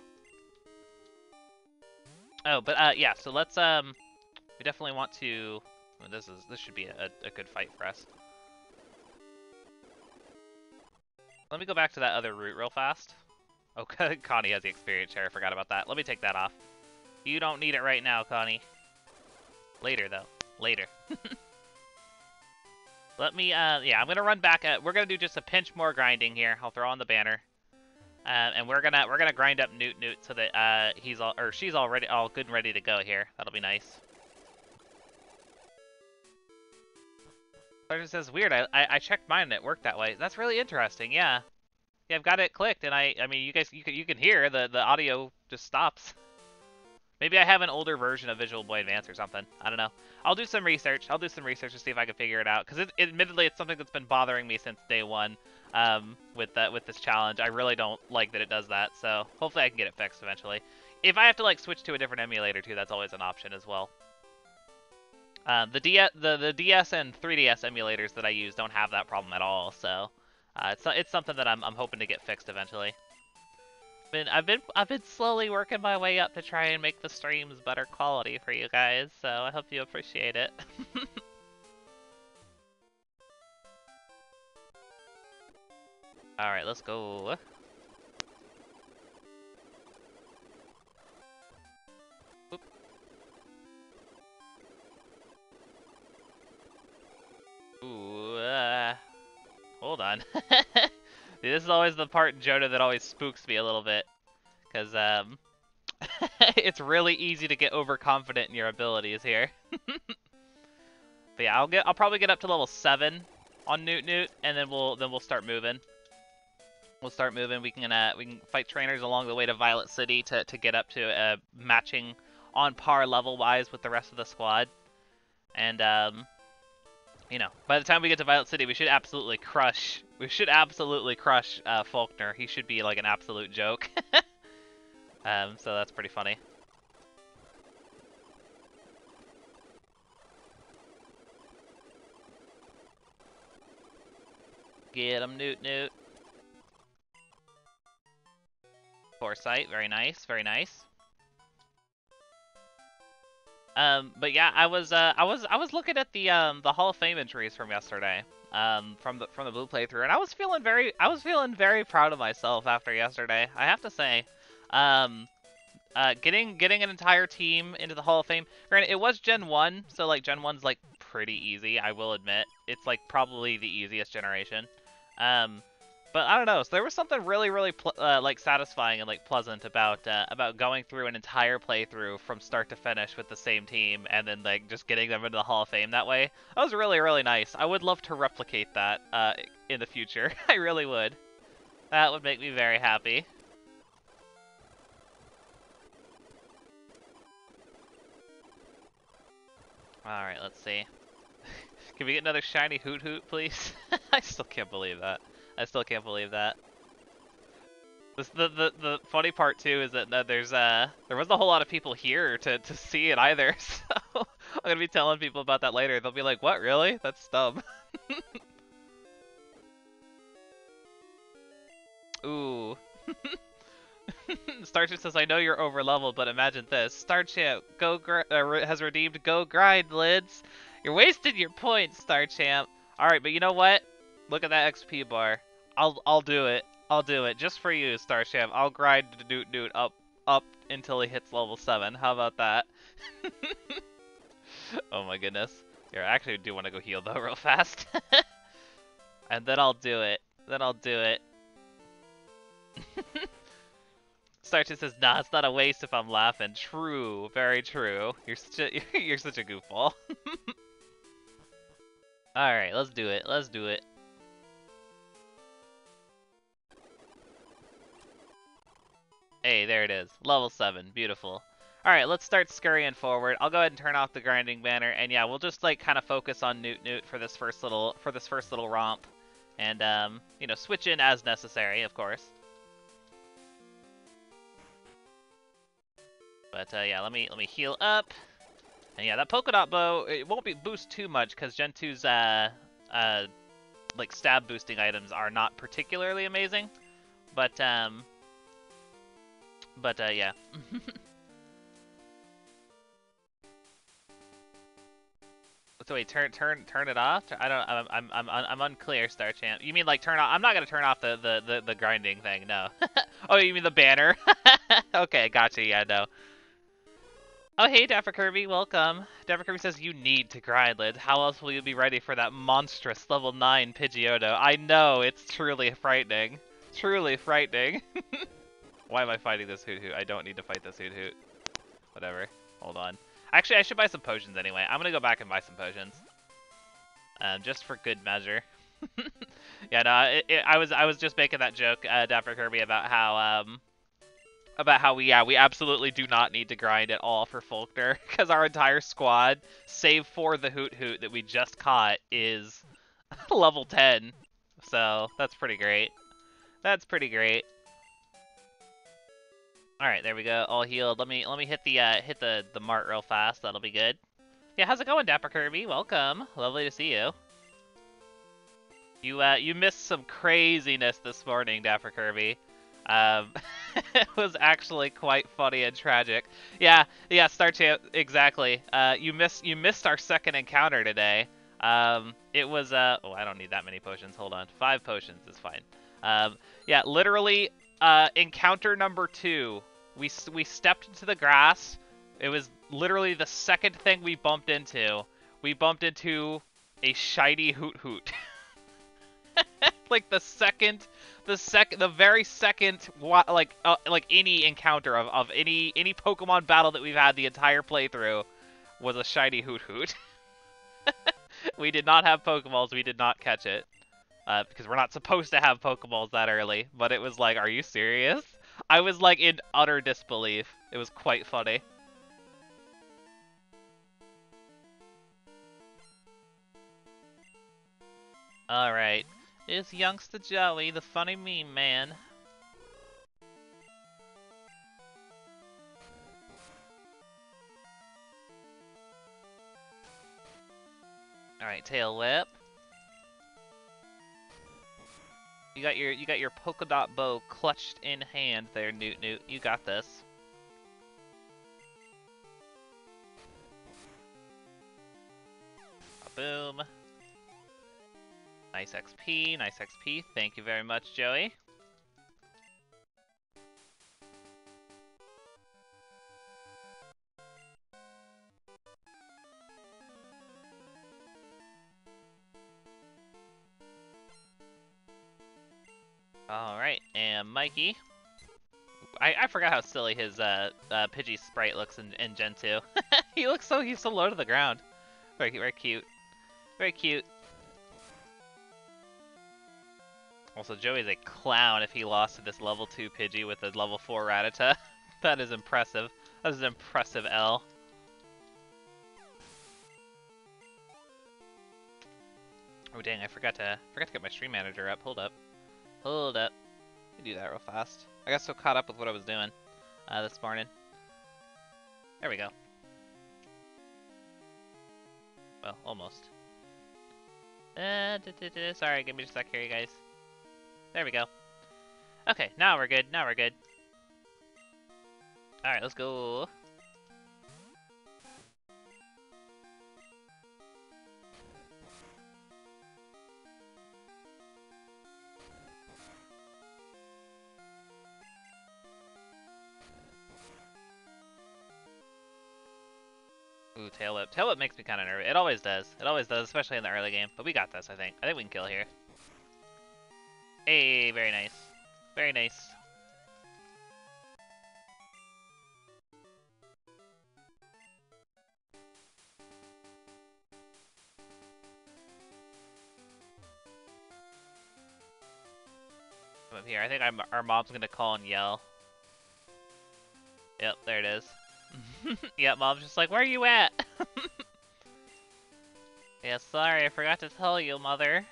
Oh, but yeah, so let's we definitely want to. Well, this should be a good fight for us. Let me go back to that other route real fast. Oh, Connie has the experience share. I forgot about that. Let me take that off. You don't need it right now, Connie. Later though. Later. Let me. Yeah, I'm gonna run back. We're gonna do just a pinch more grinding here. I'll throw on the banner. And we're gonna grind up Newt-Newt so that he's all or she's already all good and ready to go here. That'll be nice. Sergeant says, weird, I checked mine and it worked that way. That's really interesting, yeah. Yeah, I've got it clicked, and I mean, you guys, you can hear, the audio just stops. Maybe I have an older version of Visual Boy Advance or something. I don't know. I'll do some research to see if I can figure it out. Because admittedly, it's something that's been bothering me since day one with this challenge. I really don't like that it does that, so hopefully I can get it fixed eventually. If I have to, like, switch to a different emulator, too, that's always an option as well. The DS and 3DS emulators that I use don't have that problem at all, so it's something that I'm hoping to get fixed eventually. I've been slowly working my way up to try and make the streams better quality for you guys, so I hope you appreciate it. All right, let's go. Ooh, hold on. Dude, this is always the part in Johto that always spooks me a little bit. Because, it's really easy to get overconfident in your abilities here. But yeah, I'll probably get up to level 7 on Newt-Newt, and then we'll start moving. We'll start moving. We can fight trainers along the way to Violet City to get up to matching on par level wise with the rest of the squad. And you know, by the time we get to Violet City, we should absolutely crush. We should absolutely crush Falkner. He should be like an absolute joke. So that's pretty funny. Get him, Newt-Newt. Foresight, very nice, very nice. But yeah, I was looking at the Hall of Fame entries from yesterday, from the blue playthrough, and I was feeling very proud of myself after yesterday. I have to say, getting an entire team into the Hall of Fame. Granted, it was Gen 1, so like Gen 1's like pretty easy. I will admit, it's like probably the easiest generation. But I don't know. So there was something really satisfying and like pleasant about going through an entire playthrough from start to finish with the same team, and then like just getting them into the Hall of Fame that way. That was really nice. I would love to replicate that in the future. I really would. That would make me very happy. All right, let's see. Can we get another shiny Hoot Hoot, please? I still can't believe that. I still can't believe that. This, the funny part too is that there wasn't a whole lot of people here to see it either, so I'm gonna be telling people about that later. They'll be like, "What, really? That's dumb." Ooh. Star Champ says, "I know you're over level, but imagine this: Star Champ has redeemed. Go grind, Lids. You're wasting your points, Star Champ. All right, but you know what? Look at that XP bar. I'll do it. I'll do it. Just for you, Star Champ. I'll grind Newt-Newt up until he hits level 7. How about that?" Oh my goodness. Here, I actually do want to go heal though real fast. And then I'll do it. Then I'll do it. Star Champ says, "Nah, it's not a waste if I'm laughing." True. Very true. You're such a goofball. Alright, let's do it. Let's do it. Hey, there it is. Level 7. Beautiful. Alright, let's start scurrying forward. I'll go ahead and turn off the grinding banner, and yeah, we'll just like kind of focus on Newt-Newt for this first little romp. And you know, switch in as necessary, of course. But yeah, let me heal up. And yeah, that polka dot bow, it won't be boost too much cuz Gen 2's like stab boosting items are not particularly amazing. But yeah. So wait, turn it off? I don't. I'm unclear, Star Champ. You mean like turn off? I'm not gonna turn off the grinding thing. No. Oh, you mean the banner? Okay, gotcha. Yeah, no. Oh hey, Dapper Kirby, welcome. Dapper Kirby says, "You need to grind, Liz. How else will you be ready for that monstrous level 9 Pidgeotto?" I know, it's truly frightening. Truly frightening. Why am I fighting this Hoot Hoot? I don't need to fight this Hoot Hoot. Whatever. Hold on. Actually, I should buy some potions anyway. I'm gonna go back and buy some potions, just for good measure. Yeah, no, I was just making that joke, Dapper Kirby, about how we absolutely do not need to grind at all for Falkner, because our entire squad, save for the Hoot Hoot that we just caught, is level 10. So that's pretty great. That's pretty great. All right, there we go. All healed. Let me hit the mart real fast. That'll be good. Yeah, how's it going, Dapper Kirby? Welcome. Lovely to see you. You missed some craziness this morning, Dapper Kirby. It was actually quite funny and tragic. Yeah, Star Champ, exactly. You missed our second encounter today. It was oh, I don't need that many potions. Hold on, 5 potions is fine. Yeah, literally. Encounter number 2, we stepped into the grass. It was literally the second thing we bumped into. We bumped into a shiny Hoot Hoot. Like the very second like any encounter of any Pokemon battle that we've had the entire playthrough was a shiny Hoot Hoot. We did not have Pokeballs. We did not catch it. because we're not supposed to have Pokeballs that early, but it was like, are you serious? I was like in utter disbelief. It was quite funny. Alright, it's Youngster Jolly, the funny meme man. Alright, Tail Whip. You got your polka dot bow clutched in hand there, Newt-Newt. You got this. Boom. Nice XP, nice XP. Thank you very much, Joey. Alright, and Mikey. I forgot how silly his Pidgey sprite looks in Gen 2. He looks so, he's so low to the ground. Very cute. Very cute. Also, Joey's a clown if he lost to this level 2 Pidgey with a level 4 Rattata. That is impressive. That is an impressive L. Oh dang, I forgot to get my stream manager up. Hold up. Hold up. Let me do that real fast. I got so caught up with what I was doing this morning. There we go. Well, almost. Sorry, give me just a sec here, you guys. There we go. Okay, now we're good. Now we're good. Alright, let's go. Ooh, Tail Whip. Tail Whip makes me kind of nervous. It always does. It always does, especially in the early game. But we got this, I think. I think we can kill here. Hey, very nice. Very nice. Come up here. I think our mom's gonna call and yell. Yep, there it is. Yep, mom's just like, where are you at? Yeah, sorry, I forgot to tell you, mother.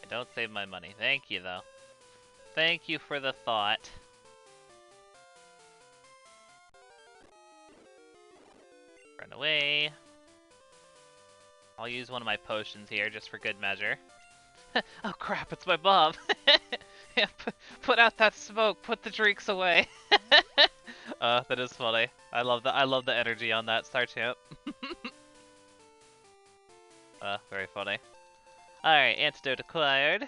I don't save my money. Thank you, though. Thank you for the thought. Run away. I'll use one of my potions here, just for good measure. Oh crap, it's my mom! Yeah, put out that smoke, put the drinks away! That is funny. I love the energy on that, Star Champ. Very funny. Alright, antidote acquired.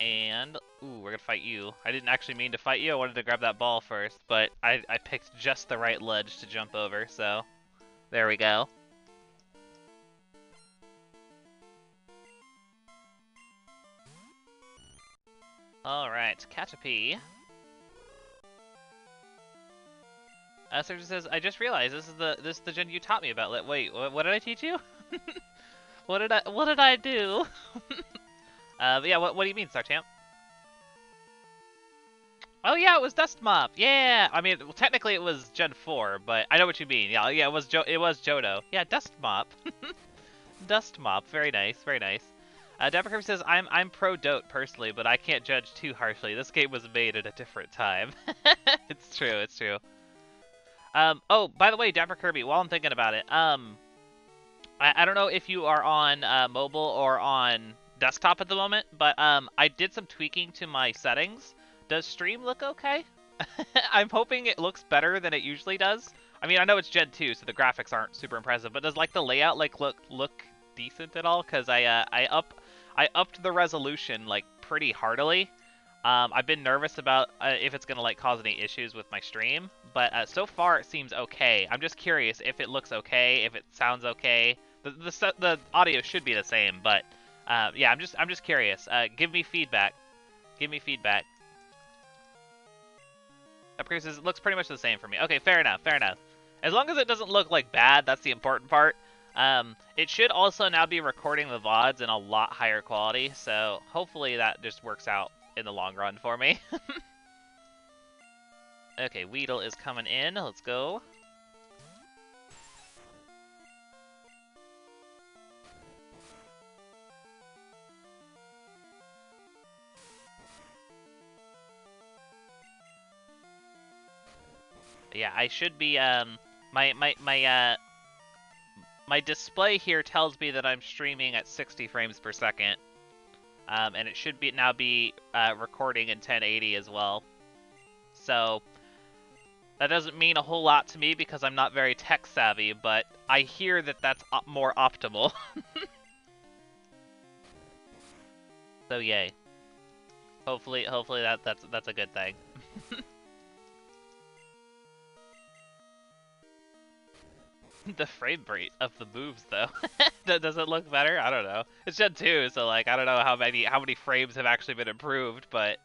And ooh, we're gonna fight you. I didn't actually mean to fight you, I wanted to grab that ball first, but I picked just the right ledge to jump over, so there we go. Alright, Caterpie. Sergio says, I just realized this is the gen you taught me about. Wait, what did I teach you? What did I do? But yeah, what do you mean, Star Champ? Oh yeah, it was Dust Mop. Yeah, I mean, well, technically it was Gen 4, but I know what you mean. Yeah, it was Johto. Yeah, Dust Mop. Dust Mop, very nice, very nice. Dapper Kirby says, I'm pro-dote personally, but I can't judge too harshly. This game was made at a different time. It's true, it's true. Oh, by the way, Dapper Kirby, while I'm thinking about it, I don't know if you are on mobile or on desktop at the moment, but I did some tweaking to my settings. Does stream look okay? I'm hoping it looks better than it usually does. I mean, I know it's Gen 2, so the graphics aren't super impressive, but does like the layout like look decent at all? Because I upped the resolution like pretty heartily. I've been nervous about if it's gonna like cause any issues with my stream, but so far it seems okay. I'm just curious if it looks okay, if it sounds okay. The audio should be the same, but yeah, I'm just curious. Give me feedback. Give me feedback. Upgrade says it looks pretty much the same for me. Okay, fair enough, fair enough. As long as it doesn't look like bad, that's the important part. It should also now be recording the VODs in a lot higher quality, so hopefully that just works out in the long run for me. Okay, Weedle is coming in. Let's go. Yeah, I should be, my display here tells me that I'm streaming at 60 frames per second. And it should be now be recording in 1080 as well. So, that doesn't mean a whole lot to me because I'm not very tech savvy, but I hear that that's more optimal. So, yay. Hopefully that's a good thing. The frame rate of the moves, though. Does it look better? I don't know. It's Gen 2, so like I don't know how many frames have actually been improved, but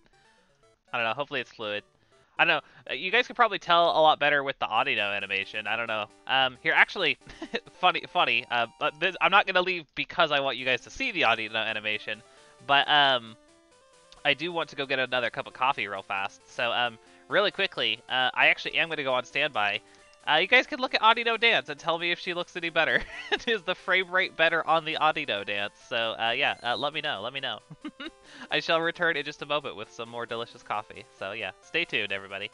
I don't know. Hopefully it's fluid. I don't know. You guys can probably tell a lot better with the audio animation. I don't know. Here, actually, funny. But this, I'm not gonna leave because I want you guys to see the audio animation, but I do want to go get another cup of coffee real fast. So really quickly, I actually am gonna go on standby. You guys can look at Audino Dance and tell me if she looks any better. Is the frame rate better on the Audino Dance? So, yeah, let me know. I shall return in just a moment with some more delicious coffee. So, yeah, stay tuned, everybody.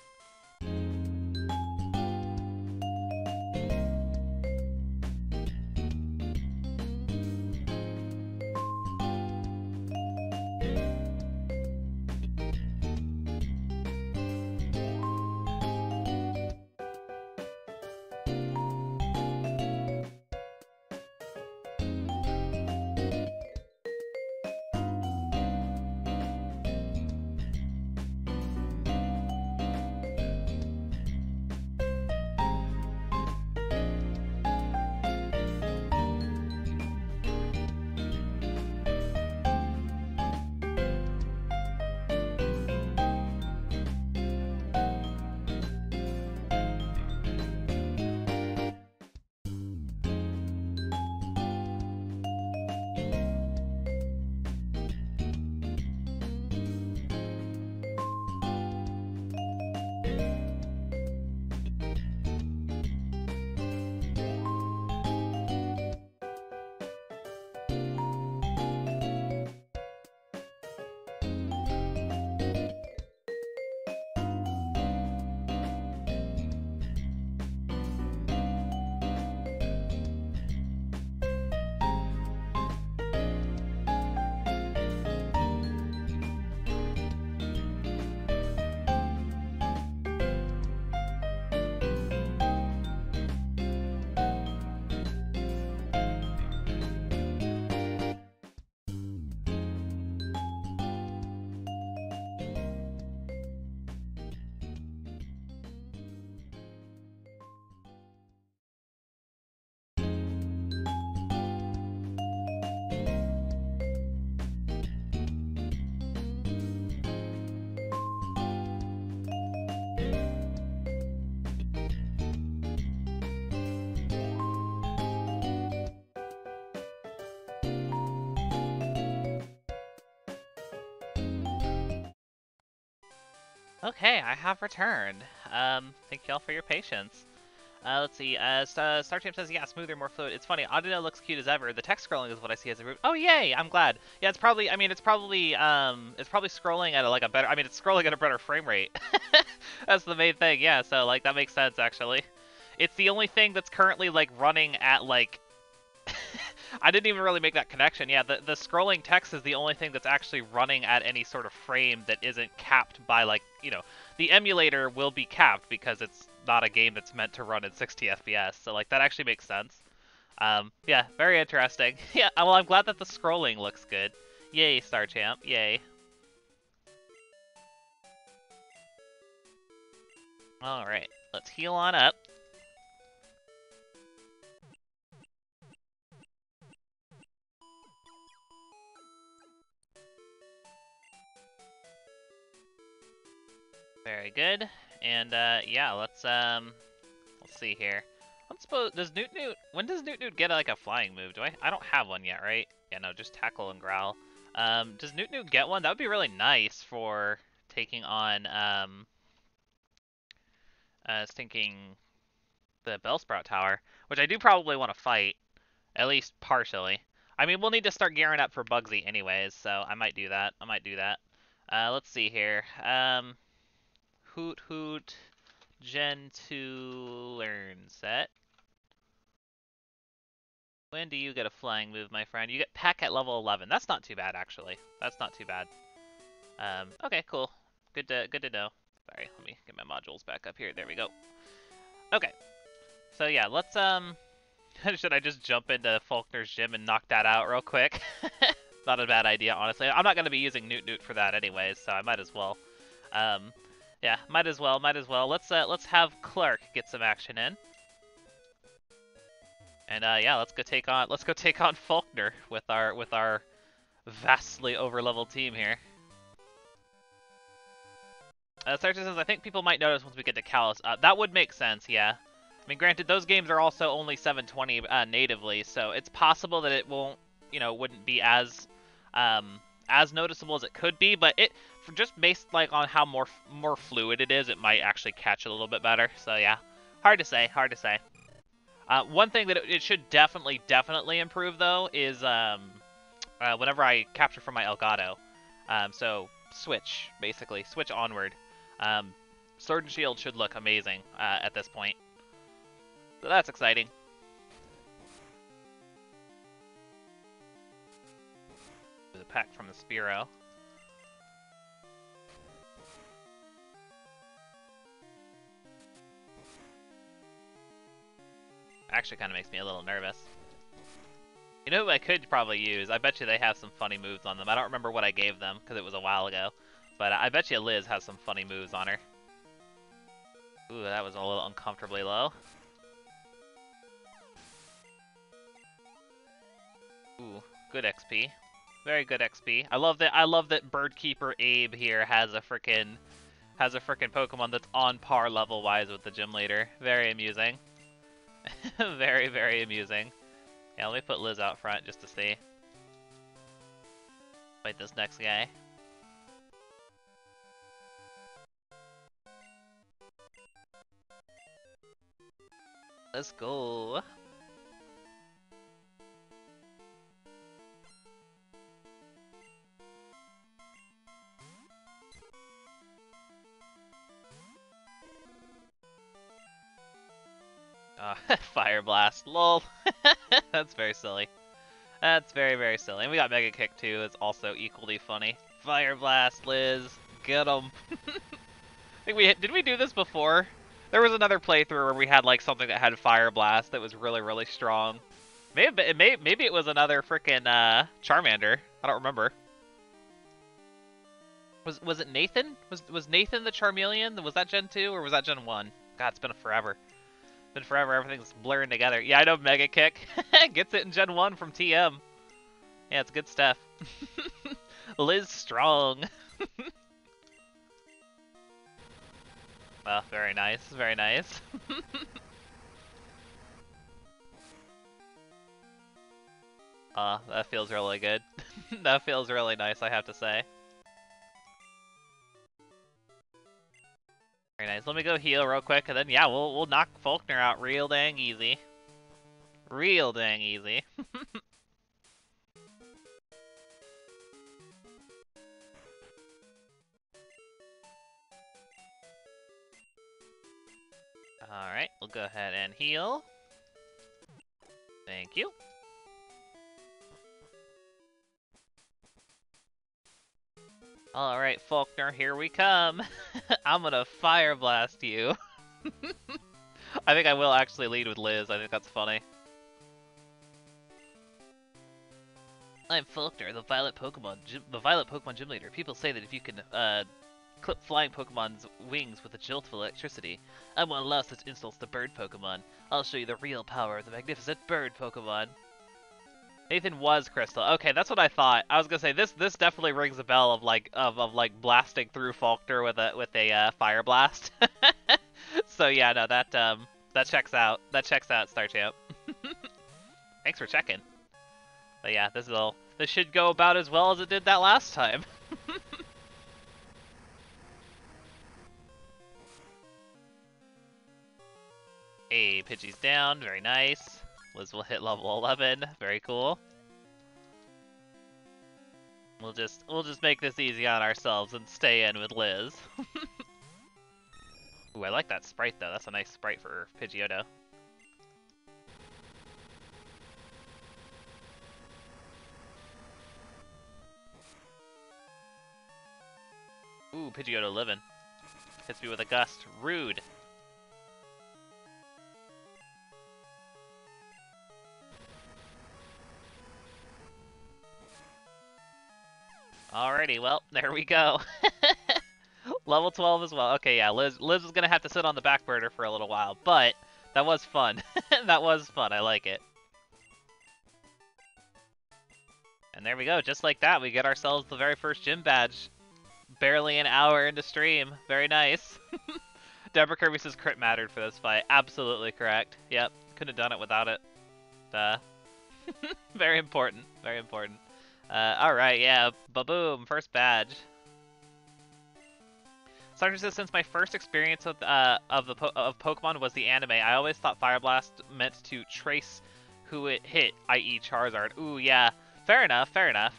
Okay, I have returned. Thank you all for your patience. Let's see. Star Champ says, yeah, smoother, more fluid. It's funny. Audino looks cute as ever. The text scrolling is what I see as a root. Oh, yay! I'm glad. Yeah, it's probably, it's probably scrolling at it's scrolling at a better frame rate. That's the main thing. Yeah, so, like, that makes sense, actually. It's the only thing that's currently, like, running at, like, I didn't even really make that connection. Yeah, the scrolling text is the only thing that's actually running at any sort of frame that isn't capped by, like, you know, the emulator will be capped because it's not a game that's meant to run at 60 FPS. So, like, that actually makes sense. Yeah, very interesting. Yeah, well, I'm glad that the scrolling looks good. Yay, Star Champ. Yay. All right, let's heal on up. Very good, and yeah, Let's see here. I'm supposed. Does Newt-Newt? When does Newt-Newt get like a flying move? Do I? I don't have one yet, right? Yeah, no, just tackle and growl. Does Newt-Newt get one? That would be really nice for taking on. I was thinking the Bellsprout Tower, which I do probably want to fight, at least partially. I mean, we'll need to start gearing up for Bugsy anyways, so I might do that. Let's see here. Hoot Hoot Gen 2 learn set. When do you get a flying move, my friend? You get Peck at level 11. That's not too bad, actually. That's not too bad. Okay, cool. Good to know. Sorry, let me get my modules back up here. There we go. Okay. So yeah, let's should I just jump into Falkner's gym and knock that out real quick? Not a bad idea, honestly. I'm not going to be using Newt-Newt for that anyways, so I might as well. Yeah, might as well. Let's have Clark get some action in. And yeah, let's go take on Falkner with our vastly overleveled team here. Sartre says, I think people might notice once we get to Kalos. That would make sense, yeah. I mean, granted, those games are also only 720 natively, so it's possible that it won't, you know, wouldn't be as noticeable as it could be. But it, just based like on how more fluid it is, it might actually catch a little bit better. So yeah, hard to say. One thing that it should definitely improve though is whenever I capture from my Elgato. So switch onward. Sword and Shield should look amazing at this point. So that's exciting. The pack from the Spearow. Actually kind of makes me a little nervous. You know who I could probably use? I bet you they have some funny moves on them. I don't remember what I gave them because it was a while ago. But I bet you Liz has some funny moves on her. Ooh, that was a little uncomfortably low. Ooh, good XP. Very good XP. I love that Birdkeeper Abe here has a frickin' Pokemon that's on par level-wise with the gym leader. Very amusing. Very amusing. Yeah, let me put Liz out front just to see. Fight this next guy. Let's go. Fire Blast, lol. That's very silly. That's very silly. And we got Mega Kick too, it's also equally funny. Fire Blast, Liz, get 'em. I think did we do this before? There was another playthrough where we had like something that had Fire Blast that was really strong. Maybe it was another frickin' Charmander. I don't remember. Was it Nathan? Was Nathan the Charmeleon? Was that Gen 2 or was that Gen 1? God, it's been forever. Everything's blurring together. Yeah, I know Mega Kick. Gets it in Gen 1 from TM. Yeah, it's good stuff. Liz strong. Well, very nice. Ah, that feels really good. That feels really nice, I have to say. Very nice. Let me go heal real quick, and then yeah, we'll knock Falkner out real dang easy. All right, we'll go ahead and heal. Thank you. Alright, Falkner, here we come. I'm gonna Fire Blast you. I think I will actually lead with Liz. I think that's funny. I'm Falkner, the Violet Pokemon Gym Leader. People say that if you can clip flying Pokemon's wings with a jolt of electricity, I won't allow such insults to bird Pokemon. I'll show you the real power of the magnificent bird Pokemon. Nathan was Crystal. Okay, that's what I thought. I was gonna say this definitely rings a bell of like blasting through Falkner with a Fire Blast. So yeah, no, that that checks out. That checks out, Star Champ. Thanks for checking. But yeah, this should go about as well as it did that last time. Hey, Pidgey's down. Very nice. Liz will hit level 11. Very cool. We'll just make this easy on ourselves and stay in with Liz. Ooh, I like that sprite though. That's a nice sprite for Pidgeotto. Ooh, Pidgeotto living. Hits me with a gust. Rude. Alrighty, well, there we go. Level 12 as well. Okay, yeah, Liz is gonna have to sit on the back burner for a little while, but that was fun. That was fun, I like it. And there we go, just like that, we get ourselves the very first gym badge. Barely an hour into stream. Very nice. Dapper Kirby says crit mattered for this fight. Absolutely correct. Yep, couldn't have done it without it. Duh. Very important, very important. Alright, yeah, ba-boom, first badge. Sartre says, since my first experience of Pokemon was the anime, I always thought Fire Blast meant to trace who it hit, i.e. Charizard. Ooh, yeah, fair enough, fair enough.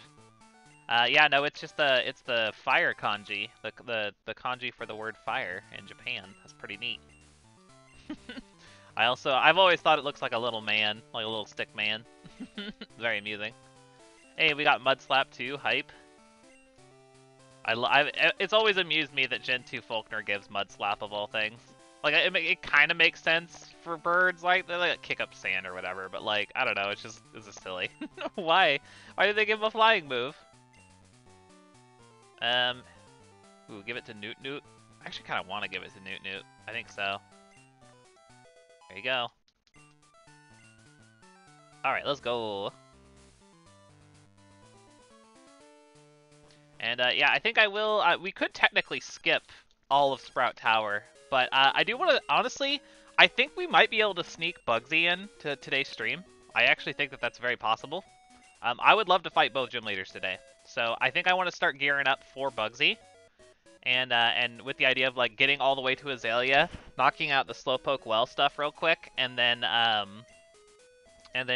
Yeah, no, it's just the fire kanji, the kanji for the word fire in Japan. That's pretty neat. I've always thought it looks like a little man, like a little stick man. Very amusing. Hey, we got Mudslap too, hype. It's always amused me that Gen 2 Falkner gives Mudslap of all things. Like, it kind of makes sense for birds, like, they like kick up sand or whatever, but like, I don't know, it's just silly. Why did they give him a flying move? Ooh, give it to Newt-Newt. I actually kind of want to give it to Newt-Newt. I think so. There you go. Alright, let's go. And, yeah, I think I will, we could technically skip all of Sprout Tower, but, I do want to, honestly, I think we might be able to sneak Bugsy in to today's stream. I actually think that that's very possible. I would love to fight both gym leaders today, so I think I want to start gearing up for Bugsy, and with the idea of, like, getting all the way to Azalea, knocking out the Slowpoke Well stuff real quick, and then,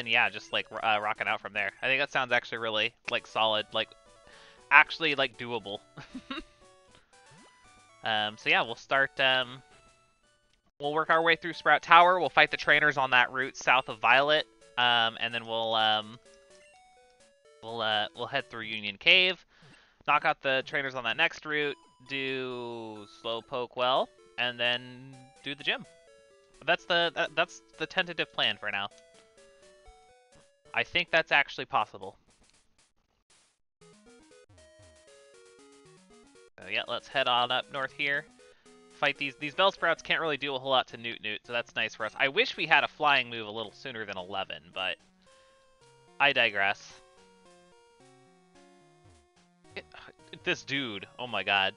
yeah, just, like, rocking out from there. I think that sounds actually really, like, solid, like, actually, like, doable. So yeah, we'll start, we'll work our way through Sprout Tower, we'll fight the trainers on that route south of Violet, and then we'll head through Union Cave, knock out the trainers on that next route, do Slowpoke Well, and then do the gym. That's the tentative plan for now. I think that's actually possible. So yeah, let's head on up north here. Fight these Bellsprouts can't really do a whole lot to Newt-Newt, so that's nice for us. I wish we had a flying move a little sooner than 11, but I digress. This dude, oh my god.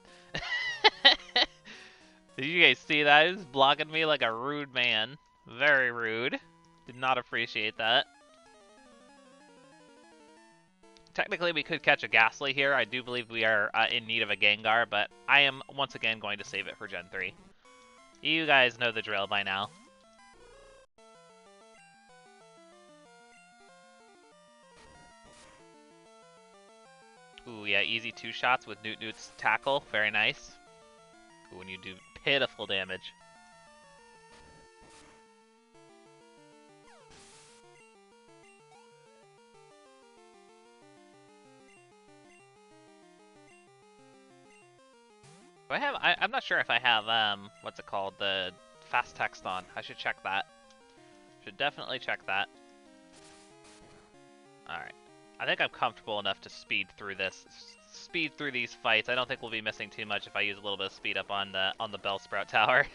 Did you guys see that? He's blocking me like a rude man. Very rude. Did not appreciate that. Technically, we could catch a Ghastly here. I do believe we are in need of a Gengar, but I am, once again, going to save it for Gen 3. You guys know the drill by now. Ooh, yeah, easy two shots with Newt-Newt's tackle. Very nice. Ooh, and you do pitiful damage. I'm not sure if I have, what's it called, the fast text on. I should check that. Should definitely check that. Alright. I think I'm comfortable enough to speed through this. Speed through these fights. I don't think we'll be missing too much if I use a little bit of speed up on the Bellsprout Tower.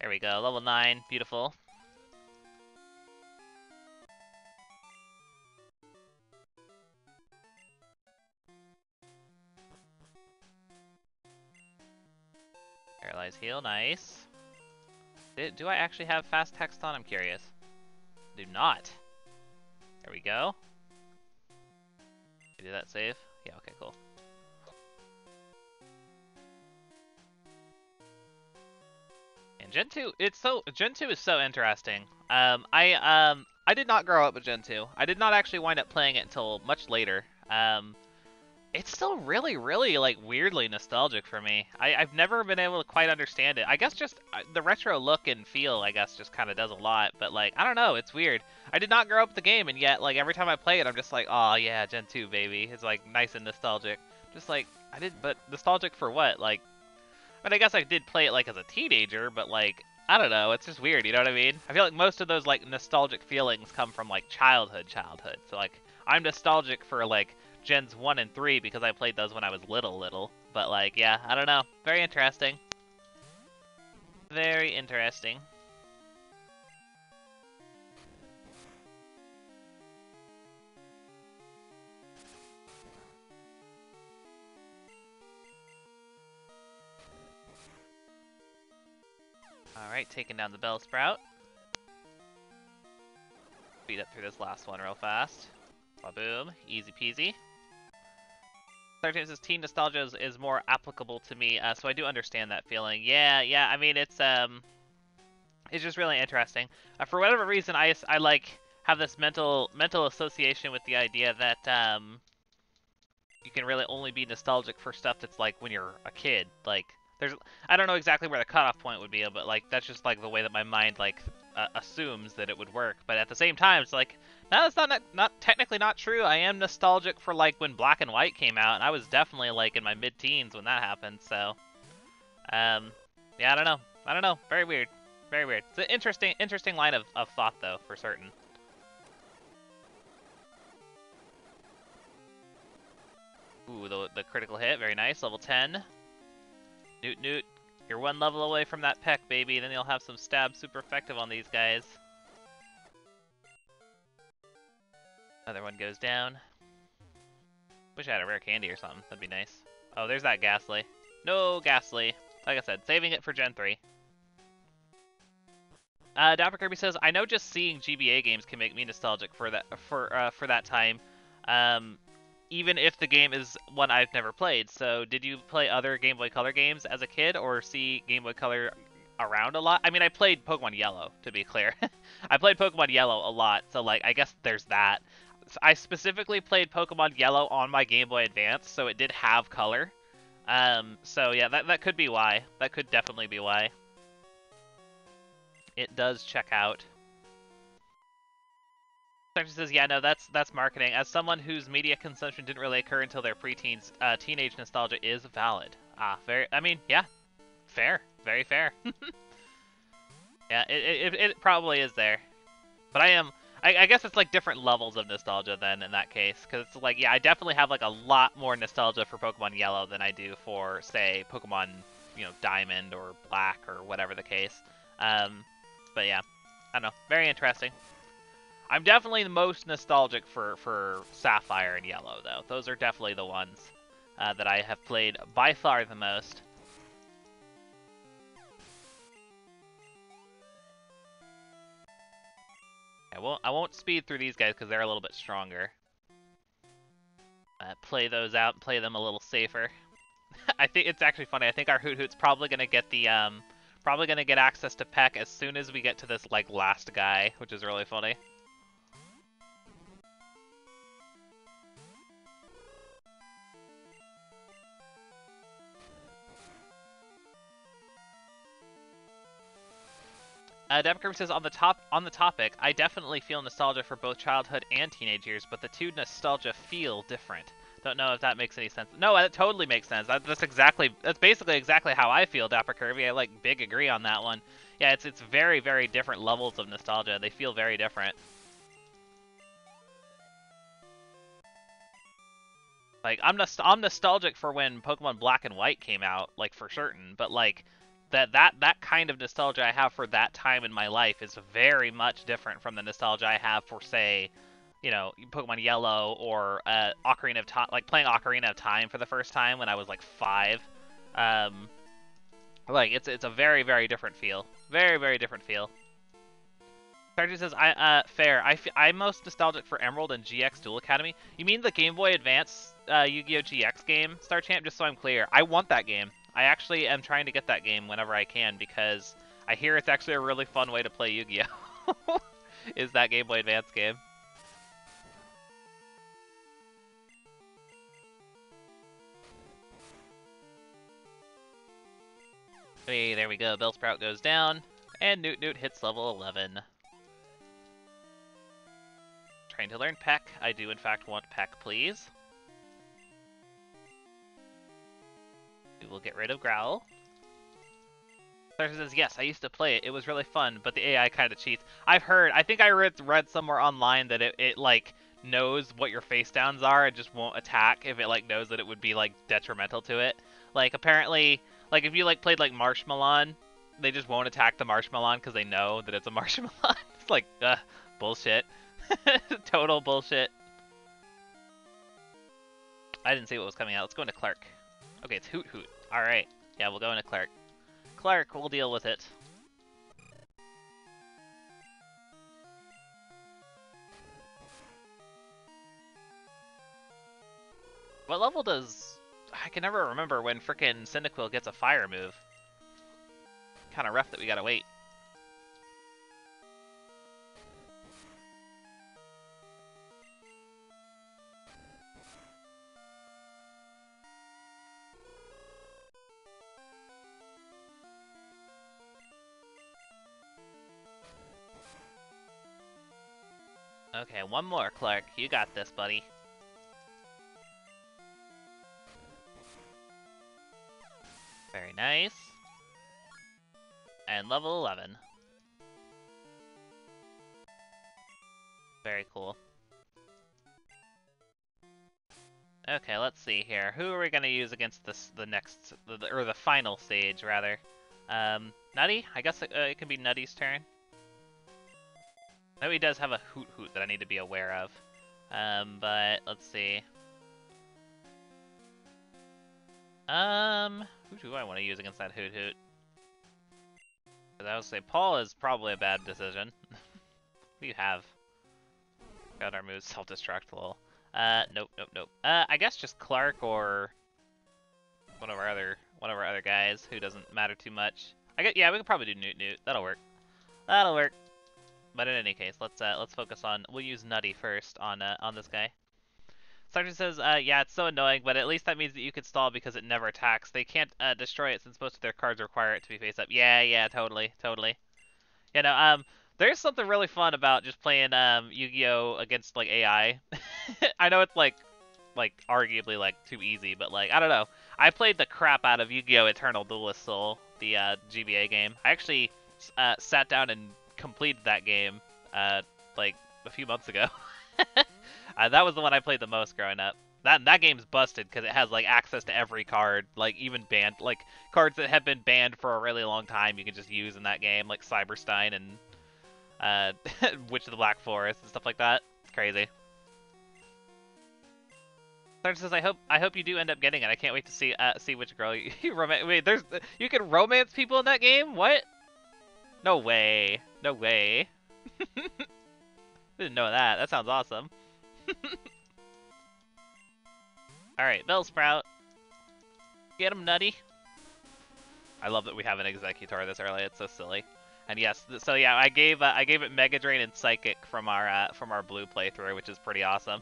There we go. Level 9. Beautiful. Paralyze heal, nice. Do I actually have fast text on? I'm curious. Do not. There we go. Do that save? Yeah, okay, cool. And Gen 2, it's so, Gen 2 is so interesting. I did not grow up with Gen 2. I did not actually wind up playing it until much later. It's still really, really, like, weirdly nostalgic for me. I've never been able to quite understand it. I guess just the retro look and feel, I guess, just kind of does a lot. But, like, I don't know. It's weird. I did not grow up with the game, and yet, like, every time I play it, I'm just like, oh yeah, Gen 2, baby. It's, like, nice and nostalgic. Just, like, I didn't, but nostalgic for what? Like, I mean, I guess I did play it, like, as a teenager, but, like, I don't know. It's just weird, you know what I mean? I feel like most of those, like, nostalgic feelings come from, like, childhood. So, like, I'm nostalgic for, like, Gens 1 and 3 because I played those when I was little. But, like, yeah, I don't know. Very interesting. Very interesting. Alright, taking down the Bellsprout. Beat up through this last one real fast. Ba-boom. Easy peasy. Sometimes teen nostalgia is more applicable to me, so I do understand that feeling. Yeah, I mean, it's just really interesting. For whatever reason, I like, have this mental association with the idea that, you can really only be nostalgic for stuff that's, like, when you're a kid. Like, I don't know exactly where the cutoff point would be, but, like, that's just, like, the way that my mind, like, assumes that it would work. But at the same time, it's like, no, that's not technically not true. I am nostalgic for, like, when Black and White came out, and I was definitely, like, in my mid-teens when that happened, so. Yeah, I don't know. Very weird. Very weird. It's an interesting line of thought, though, for certain. Ooh, the critical hit. Very nice. Level 10. Newt-Newt, you're one level away from that peck, baby. Then you'll have some stabs super effective on these guys. Other one goes down. Wish I had a rare candy or something. That'd be nice. Oh, there's that Ghastly. No Ghastly. Like I said, saving it for Gen 3. Dapper Kirby says, I know just seeing GBA games can make me nostalgic for that time. Even if the game is one I've never played. So, did you play other Game Boy Color games as a kid, or see Game Boy Color around a lot? I mean, I played Pokemon Yellow, to be clear. I played Pokemon Yellow a lot, so, like, I guess there's that. I specifically played Pokemon Yellow on my Game Boy Advance, so it did have color. So, yeah, that could be why. That could definitely be why. It does check out. Says, yeah, no, that's marketing. As someone whose media consumption didn't really occur until their preteens, teenage nostalgia is valid. Ah, very. I mean, yeah, fair, very fair. Yeah, it probably is there, but I guess it's like different levels of nostalgia then in that case, because it's like, yeah, I definitely have like a lot more nostalgia for Pokemon Yellow than I do for, say, Pokemon, you know, Diamond or Black or whatever the case. But yeah, I don't know. Very interesting. I'm definitely the most nostalgic for Sapphire and Yellow, though. Those are definitely the ones that I have played by far the most. I won't speed through these guys because they're a little bit stronger. Play those out and play them a little safer. I think it's actually funny. I think our Hoot Hoot's probably gonna get the probably gonna get access to Peck as soon as we get to this like last guy, which is really funny. Dapper Kirby says, on the topic, I definitely feel nostalgia for both childhood and teenage years, but the two nostalgia feel different. Don't know if that makes any sense. No, that totally makes sense. That's basically exactly how I feel, Dapper Kirby. I like big agree on that one. Yeah, it's very, very different levels of nostalgia. They feel very different. Like I'm nostalgic for when Pokemon Black and White came out, like for certain, but like. That kind of nostalgia I have for that time in my life is very much different from the nostalgia I have for, say, you know, Pokemon Yellow or Ocarina of Time, like playing Ocarina of Time for the first time when I was like 5. Like it's a very, very different feel. Very, very different feel. Charger says, "I most nostalgic for Emerald and GX Duel Academy. You mean the Game Boy Advance Yu-Gi-Oh! GX game, Star Champ? Just so I'm clear, I want that game. I actually am trying to get that game whenever I can because I hear it's actually a really fun way to play Yu-Gi-Oh! Is that Game Boy Advance game? Hey, there we go. Bellsprout goes down, and Newt-Newt hits level 11." Trying to learn Peck. I do, in fact, want Peck, please. We will get rid of Growl. Clark says, yes, I used to play it. It was really fun, but the AI kind of cheats. I've heard, I think I read somewhere online that it like, knows what your face downs are and just won't attack if it, like, knows that it would be, like, detrimental to it. Like, apparently, like, if you, like, played, like, Marshmallow, they just won't attack the Marshmallow because they know that it's a Marshmallow. It's like, bullshit. Total bullshit. I didn't see what was coming out. Let's go into Clark. Okay, it's Hoot Hoot. Alright. Yeah, we'll go into Clark. Clark, we'll deal with it. What level does... I can never remember when frickin' Cyndaquil gets a fire move. Kinda rough that we gotta wait. Okay, one more, Clark. You got this, buddy. Very nice. And level 11. Very cool. Okay, let's see here. Who are we gonna use against this? The next, or the final sage, rather? Nutty. I guess it can be Nutty's turn. I know he does have a Hoot Hoot that I need to be aware of, but let's see. Who do I want to use against that Hoot Hoot? Because I would say Paul is probably a bad decision. What do you have? Got our moves self-destruct, lol. Nope. I guess just Clark or one of our other guys who doesn't matter too much. I guess, yeah, we could probably do Newt-Newt. That'll work. That'll work. But in any case, let's focus on, we'll use Nutty first on this guy. Sergeant says, yeah, it's so annoying, but at least that means that you could stall because it never attacks. They can't destroy it since most of their cards require it to be face up. Yeah, totally. You know, there's something really fun about just playing Yu-Gi-Oh! Against, like, AI. I know it's, like arguably, like, too easy, but, like, I don't know. I played the crap out of Yu-Gi-Oh! Eternal Duelist Soul, the GBA game. I actually sat down and completed that game like a few months ago. That was the one I played the most growing up. That game's busted because it has like access to every card, like even banned, like cards that have been banned for a really long time you can just use in that game, like Cyberstein and Witch of the Black Forest and stuff like that. It's crazy. Sarge says, I hope you do end up getting it. I can't wait to see which girl you romance. Wait, you can romance people in that game? What? No way. Didn't know that. That sounds awesome. Alright, Bellsprout. Get him, Nutty. I love that we have an Exegutor this early. It's so silly. And yes, so yeah, I gave it Mega Drain and Psychic from our blue playthrough, which is pretty awesome.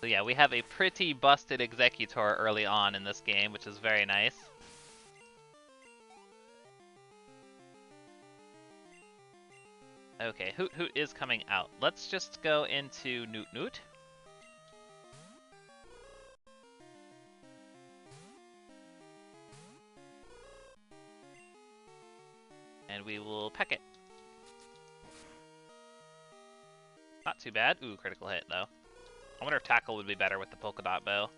So yeah, we have a pretty busted Exegutor early on in this game, which is very nice. Okay, Hoot Hoot is coming out. Let's just go into Newt-Newt. And we will peck it. Not too bad. Ooh, critical hit, though. I wonder if Tackle would be better with the polka dot bow.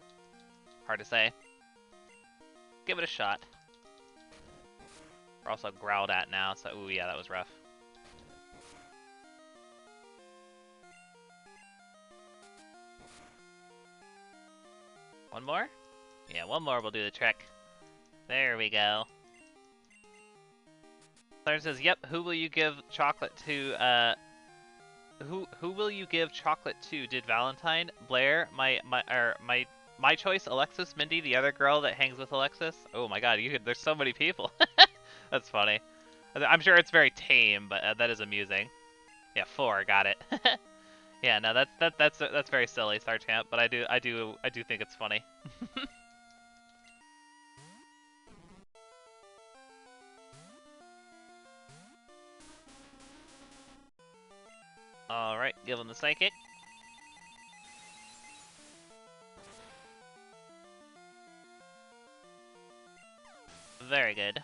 Hard to say. Give it a shot. We're also growled at now, so ooh, yeah, that was rough. One more? Yeah, one more will do the trick. There we go. Clarence says, "Yep, who will you give chocolate to? Who will you give chocolate to? Did Valentine, Blair, my choice, Alexis, Mindy, the other girl that hangs with Alexis." Oh my God, you could, there's so many people. That's funny. I'm sure it's very tame, but that is amusing. Yeah, 4, got it. Yeah, no, that's very silly, Star Champ, but I do think it's funny. All right, give him the psychic. Very good.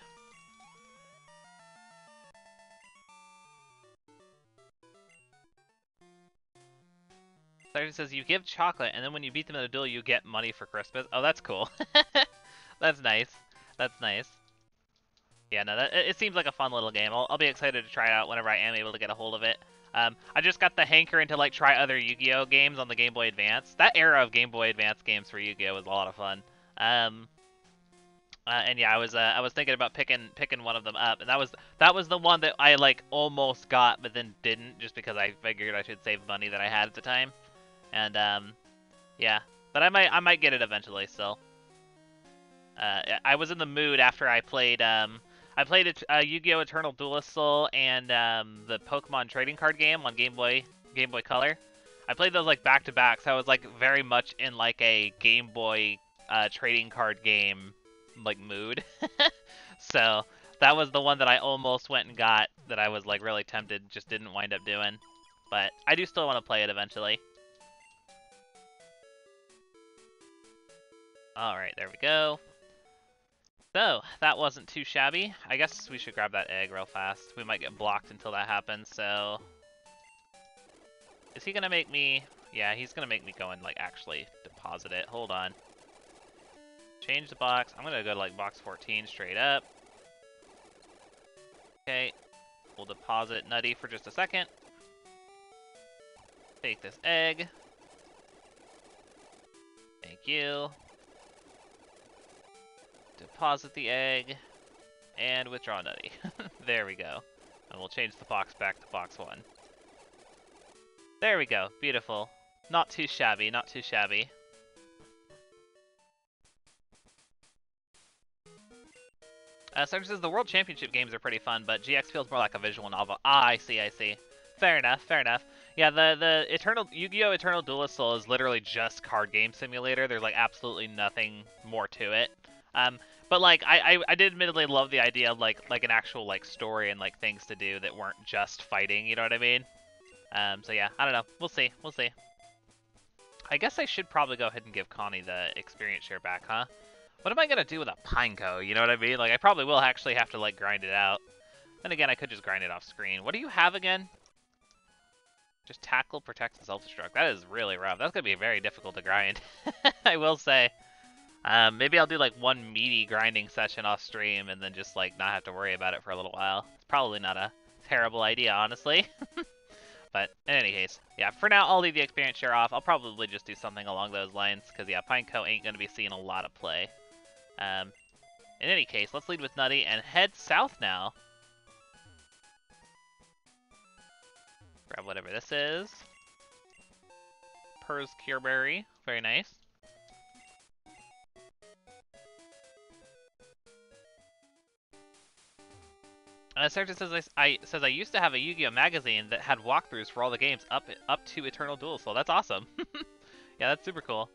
Sergeant says, you give chocolate, and then when you beat them in a duel, you get money for Christmas. Oh, that's cool. That's nice. That's nice. Yeah, no, it seems like a fun little game. I'll be excited to try it out whenever I am able to get a hold of it. I just got the hankering to like try other Yu-Gi-Oh games on the Game Boy Advance. That era of Game Boy Advance games for Yu-Gi-Oh was a lot of fun. And yeah, I was thinking about picking one of them up, and that was the one that I like almost got, but then didn't, just because I figured I should save money that I had at the time. And yeah, but I might get it eventually still. I was in the mood after I played Yu-Gi-Oh! Eternal Duelist Soul and the Pokemon trading card game on Game Boy Color. I played those like back to back, so I was like very much in like a Game Boy trading card game like mood. So that was the one that I almost went and got, that I was like really tempted, just didn't wind up doing. But I do still want to play it eventually. All right, there we go. So, that wasn't too shabby. I guess we should grab that egg real fast. We might get blocked until that happens, so... Is he gonna make me... Yeah, he's gonna make me go and, like, actually deposit it. Hold on. Change the box. I'm gonna go to, like, box 14 straight up. Okay. We'll deposit Nutty for just a second. Take this egg. Thank you. Deposit the egg, and withdraw Nutty. There we go. And we'll change the box back to box 1. There we go. Beautiful. Not too shabby, not too shabby. Sergeant says, the World Championship games are pretty fun, but GX feels more like a visual novel. Ah, I see, I see. Fair enough, fair enough. Yeah, the Yu-Gi-Oh! Eternal Duelist Soul is literally just card game simulator. There's, like, absolutely nothing more to it. But like I did admittedly love the idea of like an actual like story and like things to do that weren't just fighting, you know what I mean? So yeah, I don't know. We'll see. We'll see. I guess I should probably go ahead and give Connie the experience share back, huh? What am I gonna do with a Pineco, you know what I mean? Like I probably will actually have to like grind it out. Then again I could just grind it off screen. What do you have again? Just tackle, protect, and self-destruct. That is really rough. That's gonna be very difficult to grind. I will say. Maybe I'll do like one meaty grinding session off stream and then just like not have to worry about it for a little while. It's probably not a terrible idea, honestly. But in any case, yeah, for now I'll leave the experience share off. I'll probably just do something along those lines because yeah, Pineco ain't going to be seeing a lot of play. In any case, let's lead with Nutty and head south now. Grab whatever this is. Purr's Cure Berry, very nice. Sergeant says I used to have a Yu-Gi-Oh! Magazine that had walkthroughs for all the games up to Eternal Duel Soul. That's awesome. Yeah, that's super cool.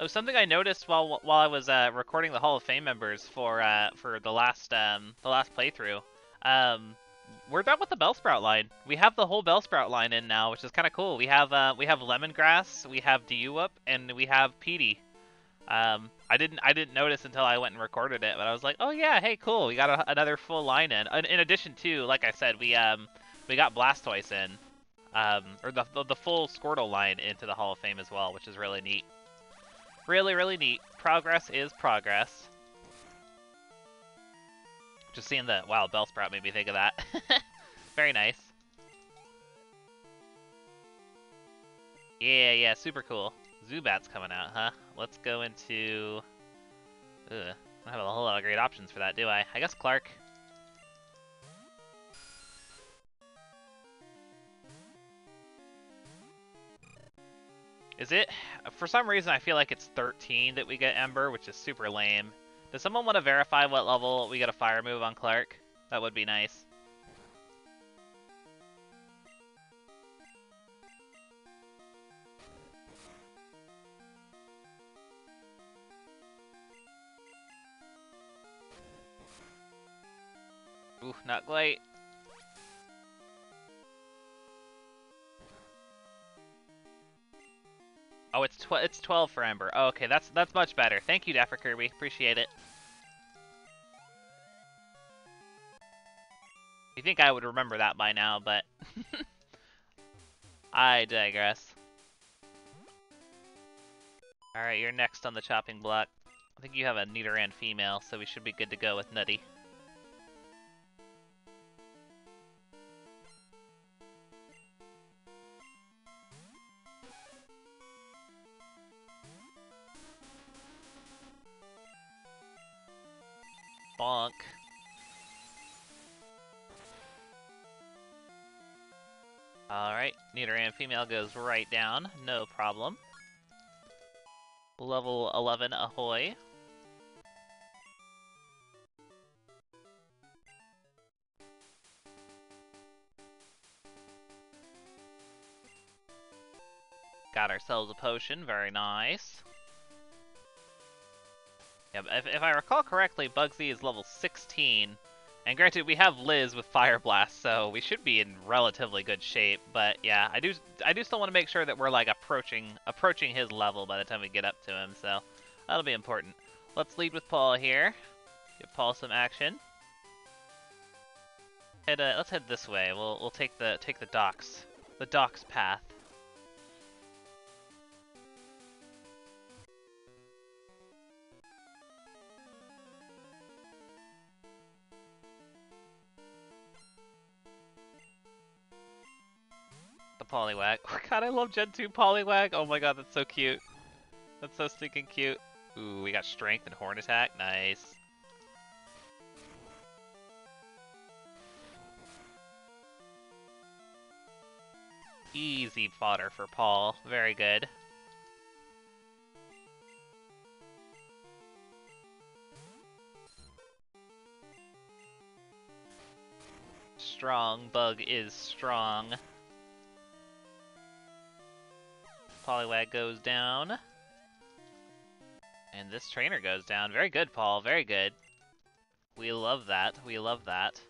Oh, something I noticed while I was recording the Hall of Fame members for the last playthrough, we're done with the Bellsprout line. We have the whole Bellsprout line in now, which is kind of cool. We have Lemongrass, we have Dewup, and we have Petey. I didn't notice until I went and recorded it, but I was like, oh yeah, hey, cool, we got another full line in. In addition to, like I said, we got Blastoise in, or the full Squirtle line into the Hall of Fame as well, which is really neat. Really, really neat. Progress is progress. Just seeing the, wow, Bellsprout made me think of that. Very nice. Yeah, super cool. Zubat's coming out, huh? Let's go into Ugh, I don't have a whole lot of great options for that, do I? I guess Clark. Is it? For some reason, I feel like it's 13 that we get Ember, which is super lame. Does someone want to verify what level we get a fire move on Clark? That would be nice. Ooh, not quite. Oh, it's 12 for Ember. Oh, okay, that's much better. Thank you, Dapper Kirby. Appreciate it. You think I would remember that by now, but I digress. All right, you're next on the chopping block. I think you have a Nidoran female, so we should be good to go with Nutty. Bonk. Alright, Nidoran female goes right down, no problem. Level 11, ahoy. Got ourselves a potion, very nice. Yeah, if I recall correctly, Bugsy is level 16, and granted we have Liz with Fire Blast, so we should be in relatively good shape. But yeah, I do still want to make sure that we're like approaching his level by the time we get up to him, so that'll be important. Let's lead with Paul here. Give Paul some action. And let's head this way. We'll take the docks, path. Poliwag. Oh god, I love Gen 2 Poliwag. Oh my god, that's so cute. That's so stinking cute. Ooh, we got Strength and Horn Attack. Nice. Easy fodder for Paul. Very good. Strong. Bug is strong. Poliwag goes down. And this trainer goes down. Very good, Paul. Very good. We love that. We love that.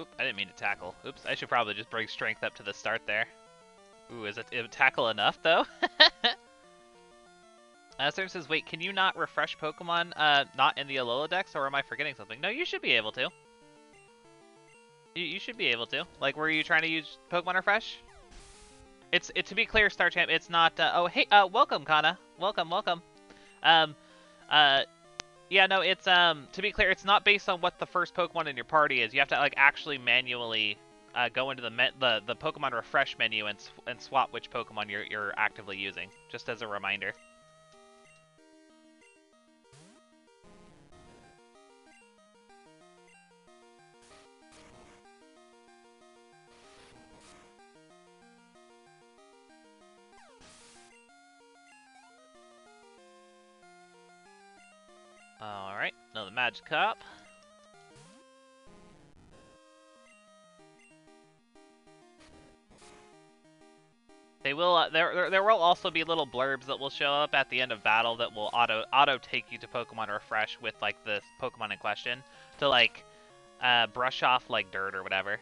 Oop, I didn't mean to tackle. Oops, I should probably just bring Strength up to the start there. Ooh, is it tackle enough, though? Sarah says, wait, can you not refresh Pokemon not in the Alola decks, or am I forgetting something? No, you should be able to. You should be able to. Like, were you trying to use Pokemon Refresh? To be clear, Star Champ, it's not... oh, hey, welcome, Kana. Welcome, welcome. Yeah, no, it's... to be clear, it's not based on what the first Pokemon in your party is. You have to, like, actually manually... go into the Pokemon Refresh menu and swap which Pokemon you're actively using, just as a reminder. All right, another Magikarp. They will. There will also be little blurbs that will show up at the end of battle that will auto take you to Pokemon Refresh with like the Pokemon in question to like brush off like dirt or whatever.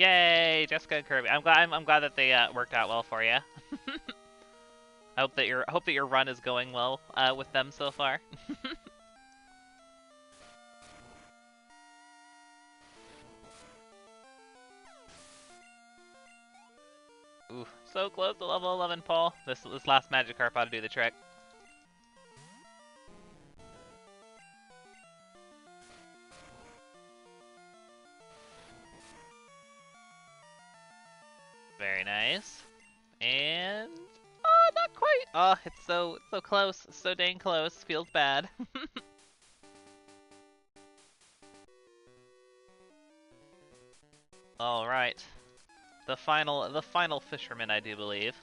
Yay, Jessica and Kirby! I'm glad that they worked out well for you. I hope that your run is going well with them so far. Ooh, so close to level 11, Paul. This last Magikarp ought to do the trick. Very nice. And... oh, not quite! Oh, it's so close. So dang close. Feels bad. Alright. The final fisherman, I do believe.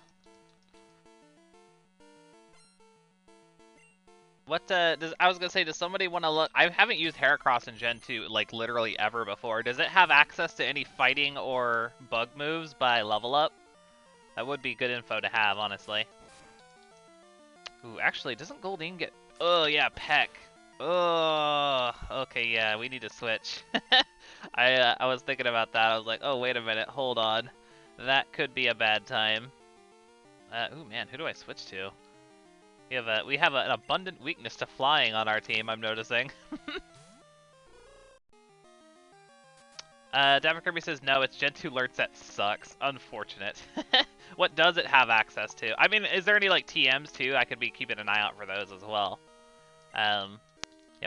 What, does somebody want to look? I haven't used Heracross in Gen 2, like, literally ever before. Does it have access to any fighting or bug moves by level up? That would be good info to have, honestly. Ooh, actually, doesn't Goldeen get... oh, yeah, Peck. Oh, okay, yeah, we need to switch. I was thinking about that. I was like, oh, wait a minute, hold on. That could be a bad time. Ooh, man, who do I switch to? We have an abundant weakness to flying on our team, I'm noticing. Dapper Kirby says, no, it's Gen 2 Lurts. That sucks. Unfortunate. What does it have access to? I mean, is there any, like, TMs, too? I could be keeping an eye out for those as well. Yeah,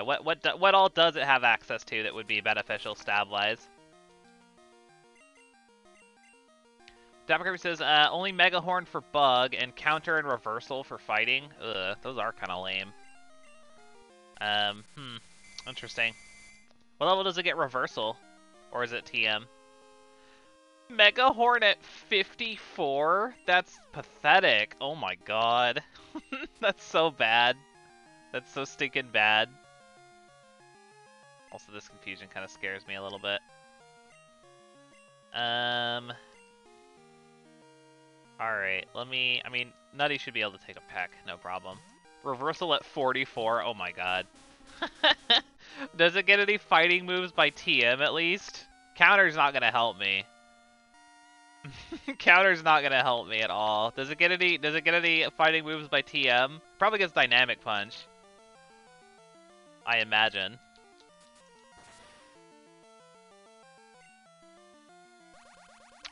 what all does it have access to that would be beneficial stab-wise? Dapper Kirby says, only Mega Horn for bug and counter and reversal for fighting. Ugh, those are kind of lame. Interesting. What level does it get reversal? Or is it TM? Mega Horn at 54? That's pathetic. Oh my god. That's so bad. That's so stinking bad. Also, this confusion kind of scares me a little bit. Alright, Nutty should be able to take a peck, no problem. Reversal at 44, oh my god. Does it get any fighting moves by TM, at least? Counter's not gonna help me. Counter's not gonna help me at all. Does it get any fighting moves by TM? Probably gets Dynamic Punch, I imagine.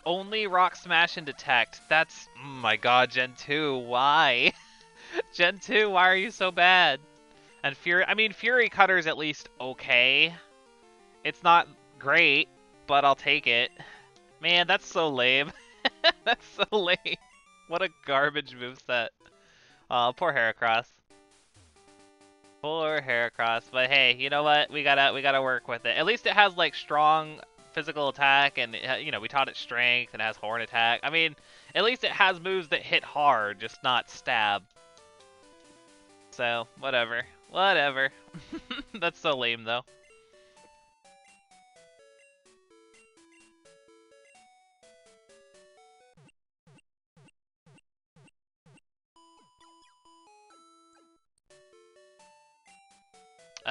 Only Rock Smash and Detect. That's... oh my god, Gen 2, why? Gen 2, why are you so bad? And Fury... I mean, Fury Cutter's at least okay. It's not great, but I'll take it. Man, that's so lame. That's so lame. What a garbage moveset. Oh, poor Heracross. Poor Heracross. But hey, you know what? We gotta work with it. At least it has, like, strong... physical attack, and you know, we taught it strength, and it has horn attack. I mean, at least it has moves that hit hard, just not stab. So, whatever. That's so lame, though.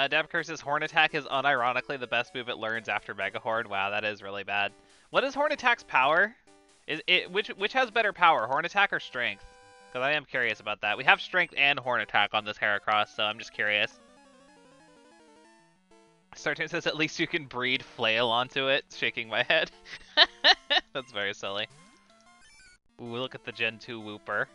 Dapper Kirby says, Horn Attack is unironically the best move it learns after Mega Horn. Wow, that is really bad. What is Horn Attack's power? Which has better power, Horn Attack or Strength? Because I am curious about that. We have Strength and Horn Attack on this Heracross, so I'm just curious. Star Champ says, at least you can breed Flail onto it. Shaking my head. That's very silly. Ooh, look at the Gen 2 Wooper.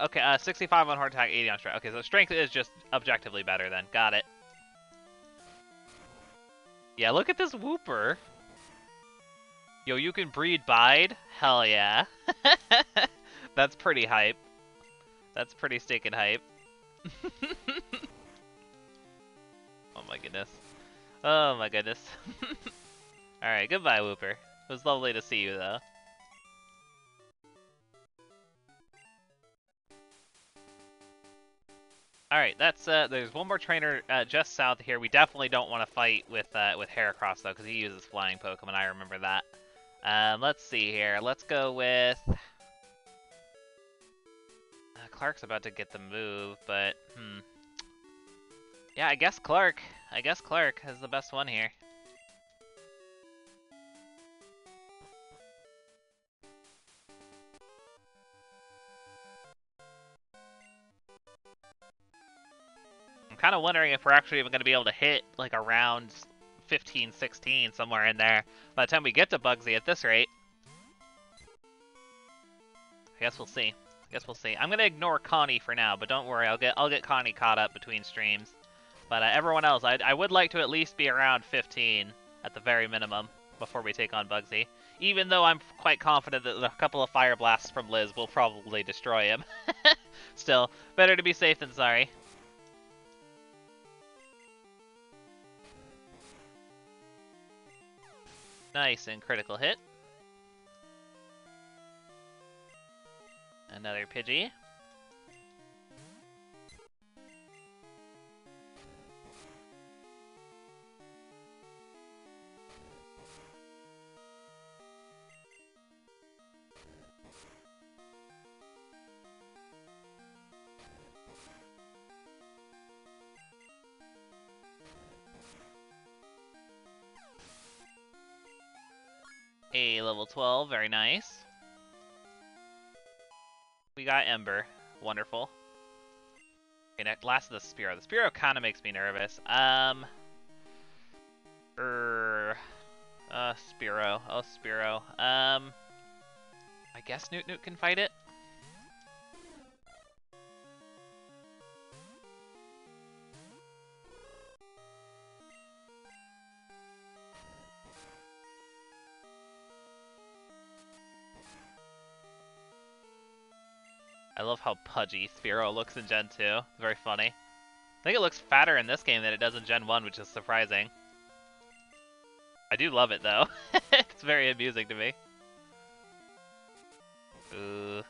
Okay, 65 on Horn Attack, 80 on Strength. Okay, so Strength is just objectively better then. Got it. Yeah, look at this Wooper. Yo, you can breed Bide? Hell yeah. That's pretty hype. That's pretty stinking hype. Oh my goodness. Oh my goodness. Alright, goodbye, Wooper. It was lovely to see you, though. Alright, that's, there's one more trainer just south here. We definitely don't want to fight with Heracross, though, because he uses flying Pokemon. I remember that. Let's see here. Let's go with... Clark's about to get the move, but... yeah, I guess Clark is the best one here. I'm kind of wondering if we're actually even going to be able to hit, like, a round 15, 16, somewhere in there. By the time we get to Bugsy at this rate. I guess we'll see. I'm gonna ignore Connie for now, but don't worry, I'll get Connie caught up between streams. But everyone else, I would like to at least be around 15 at the very minimum before we take on Bugsy. Even though I'm quite confident that a couple of fire blasts from Liz will probably destroy him. Still, better to be safe than sorry. Nice and critical hit. Another Pidgey. A level 12, very nice. We got Ember. Wonderful. Okay, last of the Spearow. The Spearow kind of makes me nervous. Spearow. Oh, Spearow. I guess Newt-Newt can fight it? I love how pudgy Spearow looks in Gen 2. It's very funny. I think it looks fatter in this game than it does in Gen 1, which is surprising. I do love it, though. It's very amusing to me. Ooh.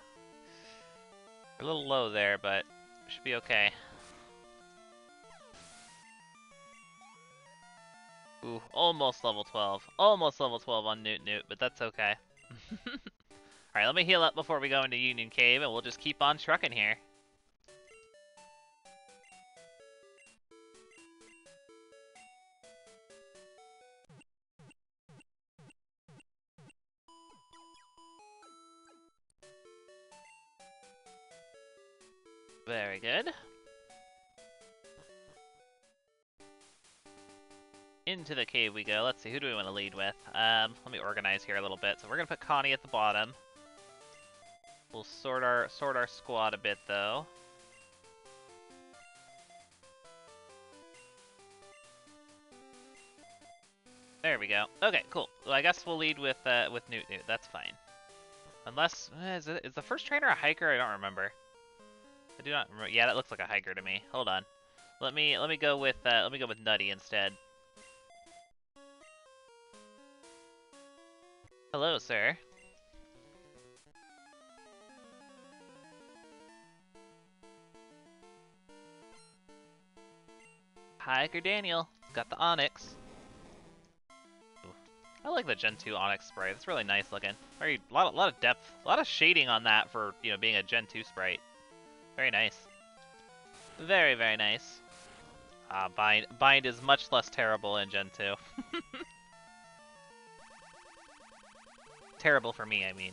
A little low there, but should be okay. Ooh, almost level 12. Almost level 12 on Newt-Newt, but that's okay. Alright, let me heal up before we go into Union Cave, and we'll just keep on trucking here. Very good. Into the cave we go. Let's see, who do we want to lead with? Let me organize here a little bit. So we're going to put Connie at the bottom. We'll sort our squad a bit though. There we go. Okay, cool. Well, I guess we'll lead with Newt-Newt. That's fine. Unless is the first trainer a hiker? I don't remember. I do not remember. Yeah, that looks like a hiker to me. Hold on. Let me go with Nutty instead. Hello, sir. Hiker Daniel, got the Onyx. Ooh. I like the Gen 2 Onyx sprite. It's really nice looking. Very lot of depth, a lot of shading on that for being a Gen 2 sprite. Very nice. Very very nice. Ah, bind is much less terrible in Gen 2. Terrible for me, I mean.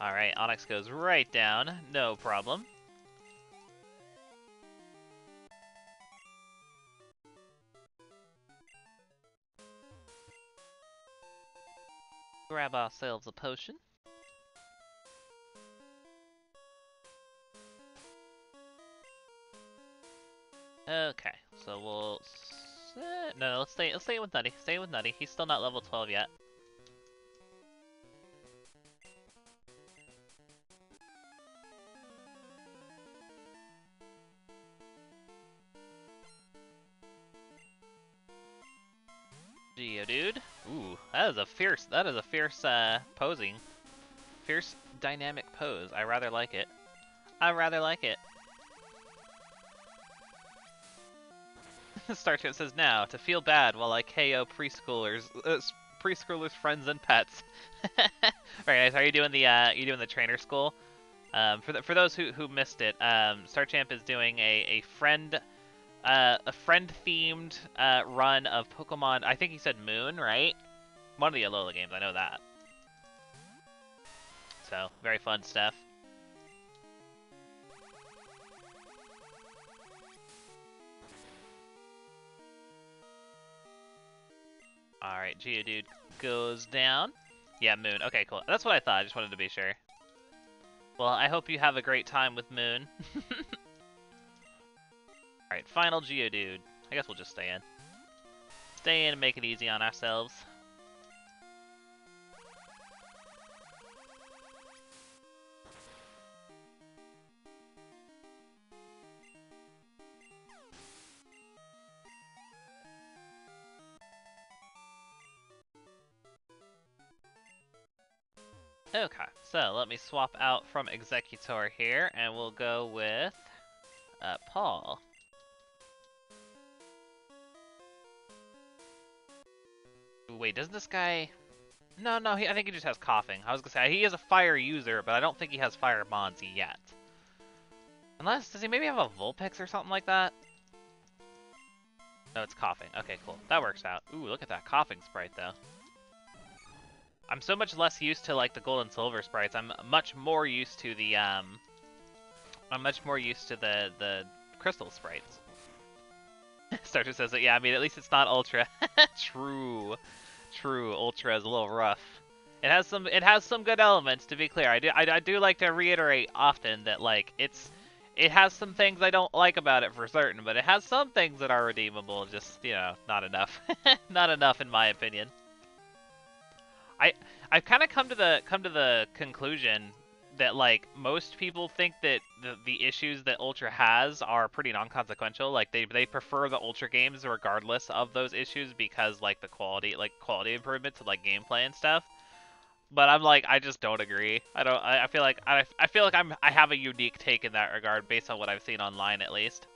All right, Onyx goes right down, no problem. Grab ourselves a potion. Okay, so we'll no, let's stay with Nutty. Stay with Nutty. He's still not level 12 yet. Geodude. Ooh, that is a fierce posing. Fierce dynamic pose. I rather like it. Star Champ says now to feel bad while I KO preschoolers, friends and pets. All right, guys, are you doing the trainer school? For those who missed it, Star Champ is doing a friend. A friend-themed run of Pokemon. I think he said Moon, right? One of the Alola games, I know that. So, very fun stuff. Alright, Geodude goes down. Yeah, Moon. Okay, cool. That's what I thought. I just wanted to be sure. Well, I hope you have a great time with Moon. Alright, final Geodude. I guess we'll just stay in. Stay in and make it easy on ourselves. Okay, so let me swap out from Executor here, and we'll go with Paul. Wait, doesn't this guy... No, I think he just has coughing. I was gonna say, he is a fire user, but I don't think he has fire bonds yet. Unless, does he maybe have a Vulpix or something like that? No, it's coughing. Okay, cool. That works out. Ooh, look at that coughing sprite, though. I'm so much less used to, like, the gold and silver sprites. I'm much more used to the, the crystal sprites. Starter says that, yeah, I mean, at least it's not Ultra. True. True. Ultra is a little rough. It has some good elements, to be clear. I do like to reiterate often that, like, it has some things I don't like about it for certain, but it has some things that are redeemable, just, you know, not enough. Not enough, in my opinion. I've kind of come to the conclusion that, like, most people think that the issues that Ultra has are pretty non-consequential. Like, they prefer the Ultra games regardless of those issues because, like, the quality improvement to, like, gameplay and stuff. But I'm like, I just don't agree. I feel like I have a unique take in that regard based on what I've seen online, at least.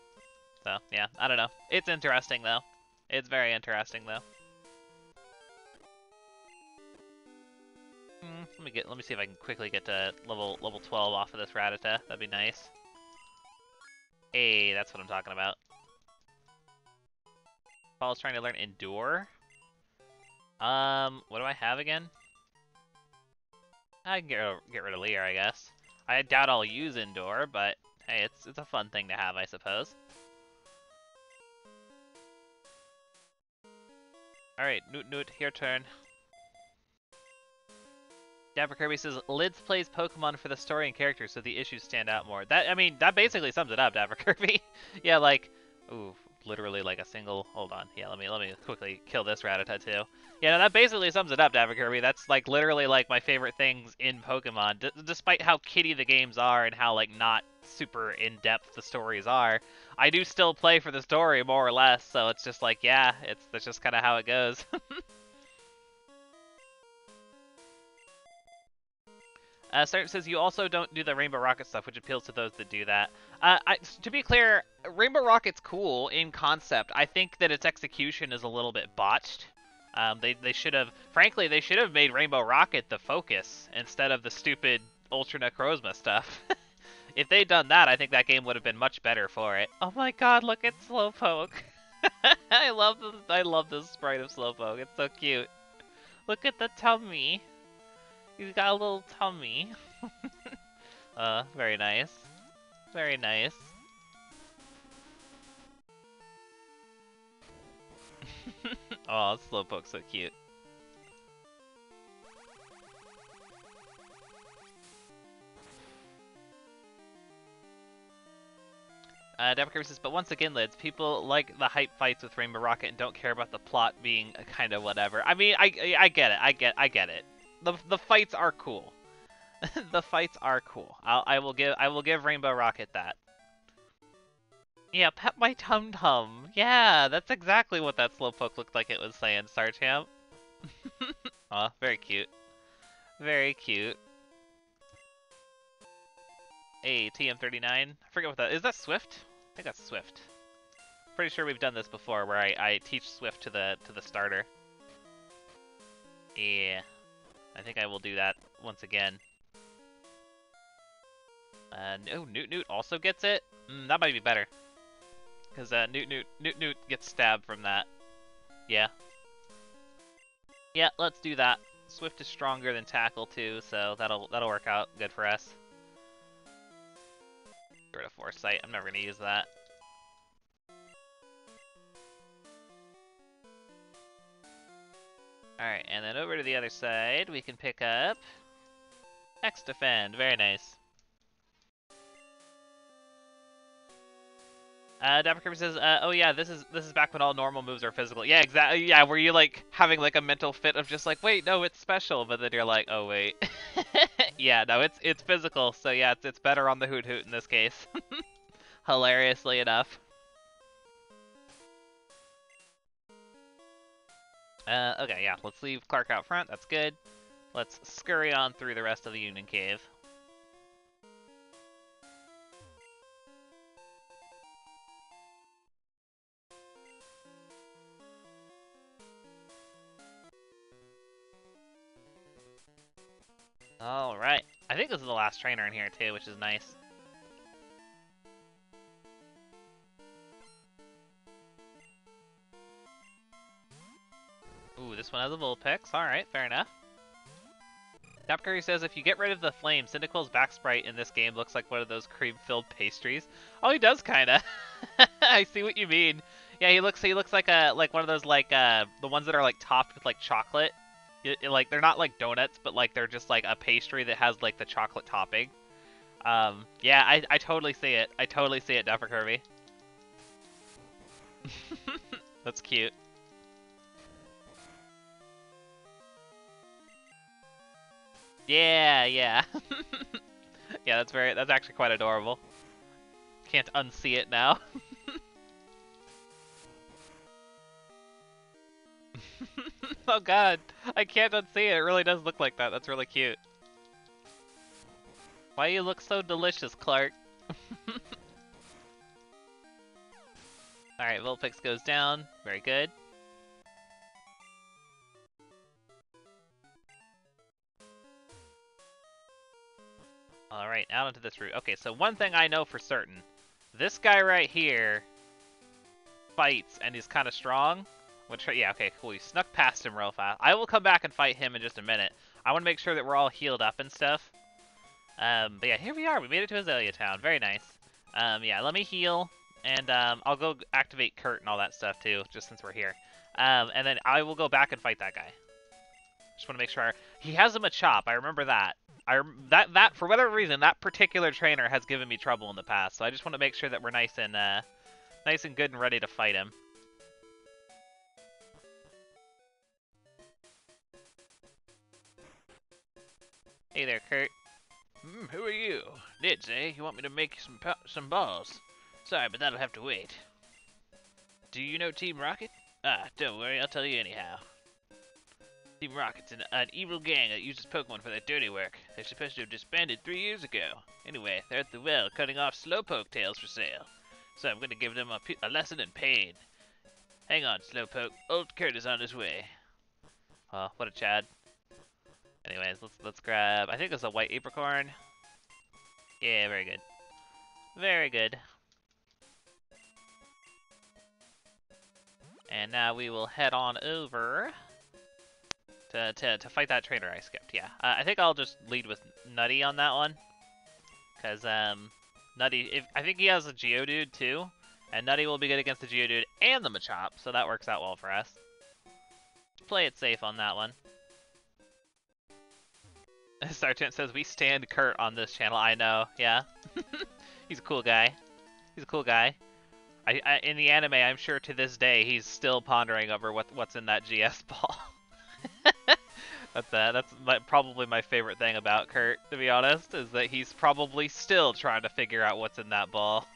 So yeah, I don't know. It's interesting though. It's very interesting though. Let me see if I can quickly get to level 12 off of this Rattata. That'd be nice. Hey, that's what I'm talking about. Paul's trying to learn Endure. What do I have again? I can get rid of Leer, I guess. I doubt I'll use Endure, but hey, it's a fun thing to have, I suppose. All right, Newt-Newt, your turn. Dapper Kirby says, Liz plays Pokemon for the story and characters, so the issues stand out more. That, I mean, that basically sums it up, Dapper Kirby. Yeah, like, ooh, literally like a single, hold on. Yeah, let me quickly kill this Rattata too. Yeah, no, that basically sums it up, Dapper Kirby. That's, like, literally, like, my favorite things in Pokemon. Despite how kiddie the games are and how, like, not super in-depth the stories are, I do still play for the story, more or less, so it's just like, yeah, that's just kind of how it goes. Starter says, you also don't do the Rainbow Rocket stuff, which appeals to those that do that. To be clear, Rainbow Rocket's cool in concept. I think that its execution is a little bit botched. They should have made Rainbow Rocket the focus instead of the stupid Ultra Necrozma stuff. If they'd done that, I think that game would have been much better for it. Oh my god, look at Slowpoke. I love this sprite of Slowpoke. It's so cute. Look at the tummy. He's got a little tummy. Very nice. Very nice. Aw, Slowpoke's so cute. Dapper Kirby says, but once again, Lids, people like the hype fights with Rainbow Rocket and don't care about the plot being kind of whatever. I mean, I get it. I get it. The fights are cool. The fights are cool. I will give Rainbow Rocket that. Yeah, pet my tum tum. Yeah, that's exactly what that Slowpoke looked like it was saying, Star Champ. Aw, very cute. Very cute. Hey, TM39. I forget what that is. That Swift? I think that's Swift. Pretty sure we've done this before, where I teach Swift to the starter. Yeah. I think I will do that once again. Oh, Newt-Newt also gets it? That might be better. Because Newt-Newt gets stabbed from that. Yeah. Yeah, let's do that. Swift is stronger than Tackle too, so that'll work out good for us. Get rid of Foresight, I'm never going to use that. Alright, and then over to the other side, we can pick up X Defend, very nice. Dapper Kirby says, oh yeah, this is back when all normal moves are physical. Yeah, exactly, yeah, were you like having like a mental fit of just like, wait, no, it's special, but then you're like, oh wait. Yeah, no, it's physical, so yeah, it's better on the Hoot Hoot in this case. Hilariously enough. Okay, yeah, let's leave Clark out front, that's good. Let's scurry on through the rest of the Union Cave. Alright, I think this is the last trainer in here too, which is nice. Ooh, this one has a Vulpix. Alright, fair enough. Dapper Kirby says, if you get rid of the flame, Cyndaquil's back sprite in this game looks like one of those cream-filled pastries. Oh, he does, kinda. I see what you mean. Yeah, he looks like a one of those the ones that are like topped with like chocolate. Like they're not like donuts, but like they're just like a pastry that has like the chocolate topping. Yeah, I totally see it. I totally see it, Dapper Kirby. That's cute. Yeah, yeah. Yeah, that's actually quite adorable. Can't unsee it now. Oh god, I can't unsee it, it really does look like that, that's really cute. Why you look so delicious, Clark? Alright, Vulpix goes down, very good. Alright, out onto this route. Okay, so one thing I know for certain. This guy right here fights, and he's kind of strong. Yeah, okay, cool. You snuck past him real fast. I will come back and fight him in just a minute. I want to make sure that we're all healed up and stuff. But yeah, here we are. We made it to Azalea Town. Very nice. Yeah, let me heal, and I'll go activate Kurt and all that stuff too, just since we're here. And then I will go back and fight that guy. Just want to make sure he has a Machop. I remember that. That for whatever reason, that particular trainer has given me trouble in the past, so I just want to make sure that we're nice and good and ready to fight him. Hey there, Kurt. Who are you? Nids, eh? You want me to make some balls? Sorry, but that'll have to wait. Do you know Team Rocket? Ah, don't worry, I'll tell you anyhow. Team Rocket's an evil gang that uses Pokemon for their dirty work. They're supposed to have disbanded 3 years ago. Anyway, they're at the well cutting off Slowpoke tails for sale. So I'm going to give them a lesson in pain. Hang on, Slowpoke. Old Kurt is on his way. Oh, what a chad. Anyways, let's grab... I think it's a white apricorn. Yeah, very good. Very good. And now we will head on over... To fight that trainer I skipped, yeah. I think I'll just lead with Nutty on that one. Because, Nutty, I think he has a Geodude too. And Nutty will be good against the Geodude and the Machop, so that works out well for us. Play it safe on that one. Star Champ says, we stand Kurt on this channel. I know, yeah. He's a cool guy. He's a cool guy. I in the anime, I'm sure to this day, he's still pondering over what's in that GS ball. That's probably my favorite thing about Kurt, to be honest, is that he's probably still trying to figure out what's in that ball.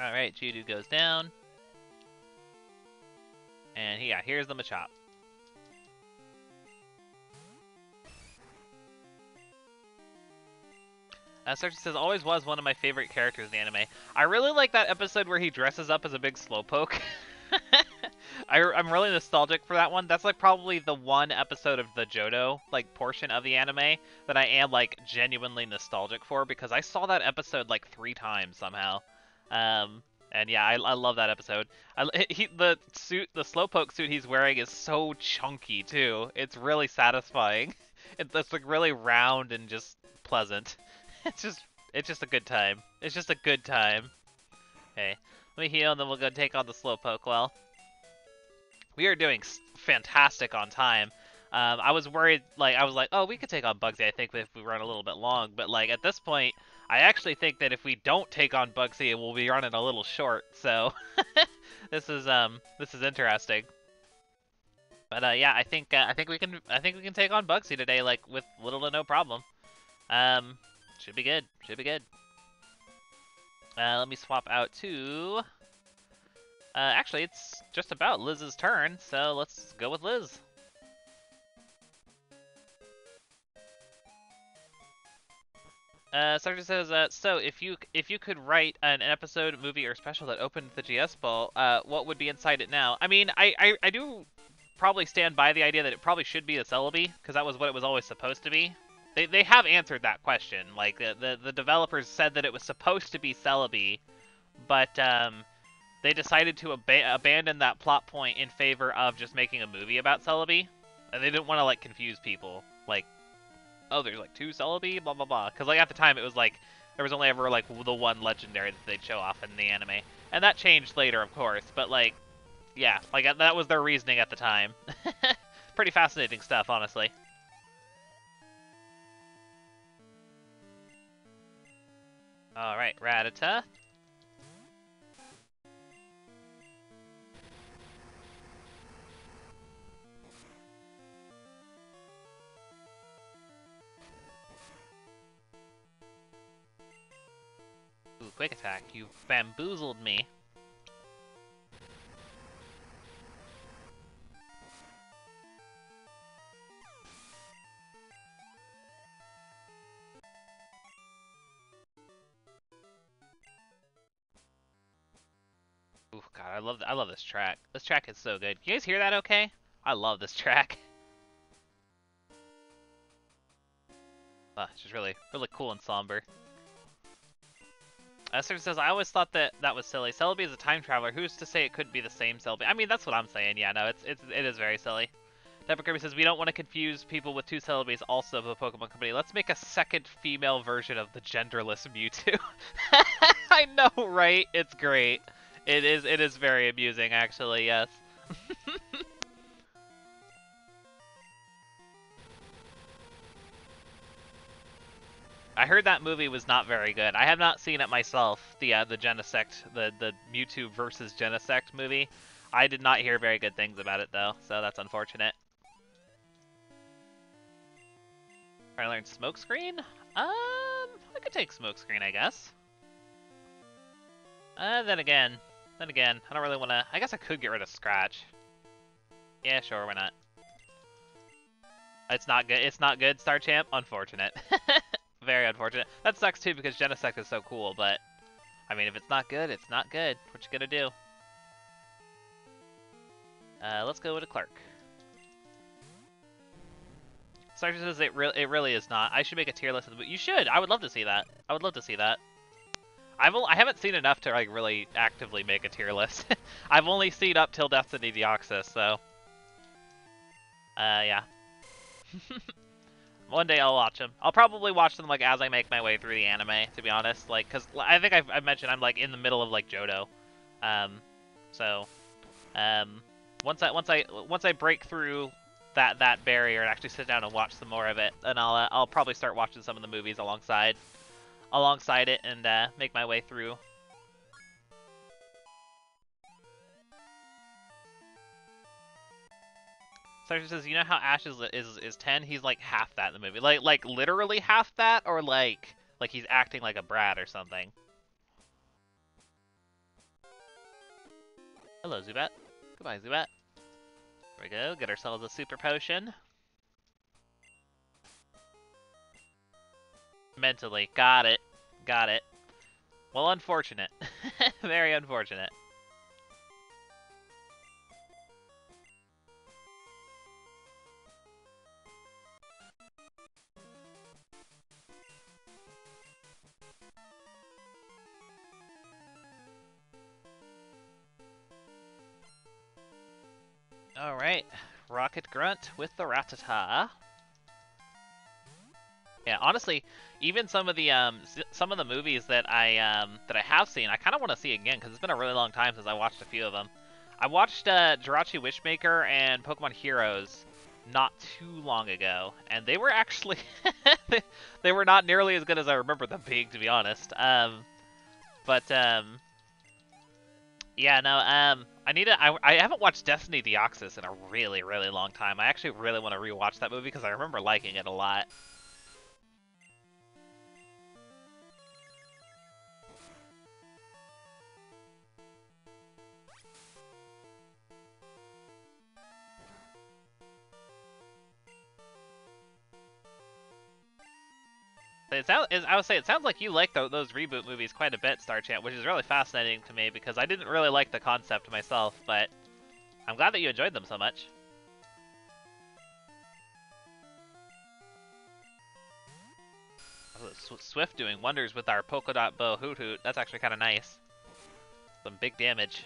Alright, Geodude goes down. And yeah, here's the Machop. Sartre says, always was one of my favorite characters in the anime. I really like that episode where he dresses up as a big Slowpoke. I'm really nostalgic for that one. That's like probably the one episode of the Johto like portion of the anime that I am like genuinely nostalgic for because I saw that episode like 3 times somehow. And yeah, I love that episode. The Slowpoke suit he's wearing is so chunky too. It's really satisfying. It's like really round and just pleasant. It's just It's just a good time. It's just a good time. Okay, let me heal and then we'll go take on the Slowpoke. Well, we are doing fantastic on time. I was worried, like, oh, we could take on Bugsy, I think, if we run a little bit long. But, like, at this point, I actually think that if we don't take on Bugsy, we'll be running a little short. So, this is interesting. But, yeah, I think we can take on Bugsy today, like, with little to no problem. Should be good. Should be good. Let me swap out to... actually, it's just about Liz's turn, so let's go with Liz. Sergeant says, so if you could write an episode, movie, or special that opened the GS Ball, what would be inside it now? I mean, I do probably stand by the idea that it probably should be a Celebi, because that was what it was always supposed to be. They have answered that question. Like, the developers said that it was supposed to be Celebi, but they decided to abandon that plot point in favor of just making a movie about Celebi. And they didn't want to, like, confuse people. Like, oh, there's, like, 2 Celebi? Blah, blah, blah. Because, like, at the time, it was, like, there was only ever, like, the one legendary that they'd show off in the anime. And that changed later, of course. But, like, yeah. Like, that was their reasoning at the time. Pretty fascinating stuff, honestly. Alright, Rattata. Ooh, quick attack. You bamboozled me. God, I love this track. This track is so good. You guys hear that okay? I love this track. Oh, it's just really, really cool and somber. Esther says, I always thought that was silly. Celebi is a time traveler. Who's to say it couldn't be the same Celebi? I mean, that's what I'm saying. Yeah, no, it is very silly. Dapper Kirby says, we don't want to confuse people with 2 Celebis, also of the Pokemon Company. Let's make a second female version of the genderless Mewtwo. I know, right? It's great. It is very amusing, actually, yes. I heard that movie was not very good. I have not seen it myself, the Genesect, the Mewtwo versus Genesect movie. I did not hear very good things about it, though, so that's unfortunate. Trying to learn Smokescreen? I could take Smokescreen, I guess. Then again, I don't really want to... I guess I could get rid of Scratch. Yeah, sure, why not? It's not good. It's not good, Star Champ. Unfortunate. Very unfortunate. That sucks, too, because Genesect is so cool, but... I mean, if it's not good, it's not good. What you gonna do? Let's go with a Clark. Sergeant says it really is not. I should make a tier list of the... But you should! I would love to see that. I would love to see that. I haven't seen enough to, like, really actively make a tier list. I've only seen up till Destiny Deoxys, so... yeah. One day I'll watch them. I'll probably watch them, like, as I make my way through the anime, to be honest. Like, because I think I've mentioned I'm, like, in the middle of, like, Johto. Once I break through that barrier and actually sit down and watch some more of it, then I'll probably start watching some of the movies alongside it and make my way through. Sergeant says, you know how Ash is 10? He's like half that in the movie. Like literally half that, or like he's acting like a brat or something. Hello, Zubat. Goodbye, Zubat. There we go, get ourselves a super potion. Mentally. Got it. Got it. Well, unfortunate. Very unfortunate. Alright. Rocket Grunt with the Rattata. Yeah, honestly, even some of the movies that I have seen, I kind of want to see again because it's been a really long time since I watched a few of them. I watched Jirachi Wishmaker and Pokemon Heroes not too long ago, and they were actually they were not nearly as good as I remember them being, to be honest. Yeah, no, I need to, I haven't watched Destiny Deoxys in a really, really long time. I actually really want to rewatch that movie because I remember liking it a lot. I would say it sounds like you like those reboot movies quite a bit, Star Champ, which is really fascinating to me because I didn't really like the concept myself, but I'm glad that you enjoyed them so much. Oh, Swift doing wonders with our polka dot bow Hoot Hoot. That's actually kind of nice. Some big damage.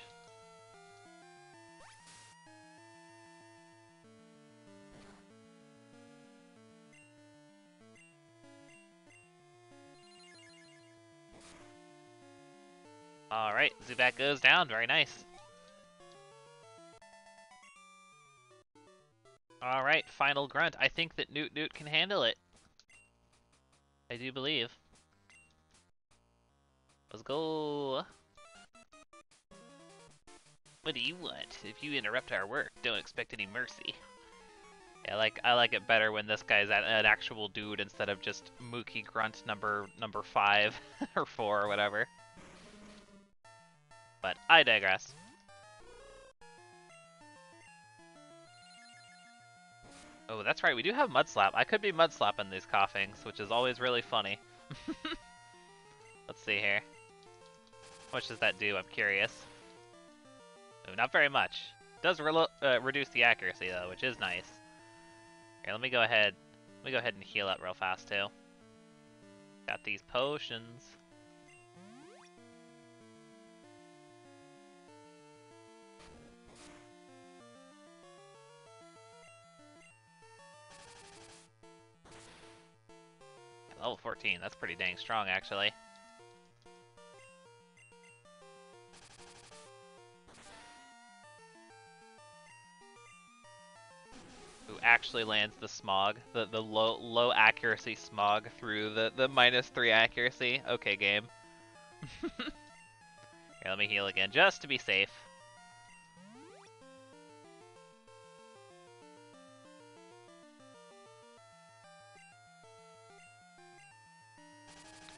Alright, Zubat goes down, very nice. Alright, final grunt. I think that Newt-Newt can handle it. I do believe. Let's go. What do you want? If you interrupt our work, don't expect any mercy. Yeah, I like it better when this guy's an actual dude instead of just Mookie Grunt number 5 or 4 or whatever. But I digress. Oh, that's right, we do have Mudslap. I could be Mudslapping these coughings, which is always really funny. Let's see here. How much does that do? I'm curious. Ooh, not very much. It does reduce the accuracy, though, which is nice. Here, let me go ahead and heal up real fast, too. Got these potions. Level 14, that's pretty dang strong, actually. Who actually lands the smog, the low accuracy smog through the -3 accuracy. Okay, game. Here, let me heal again, just to be safe.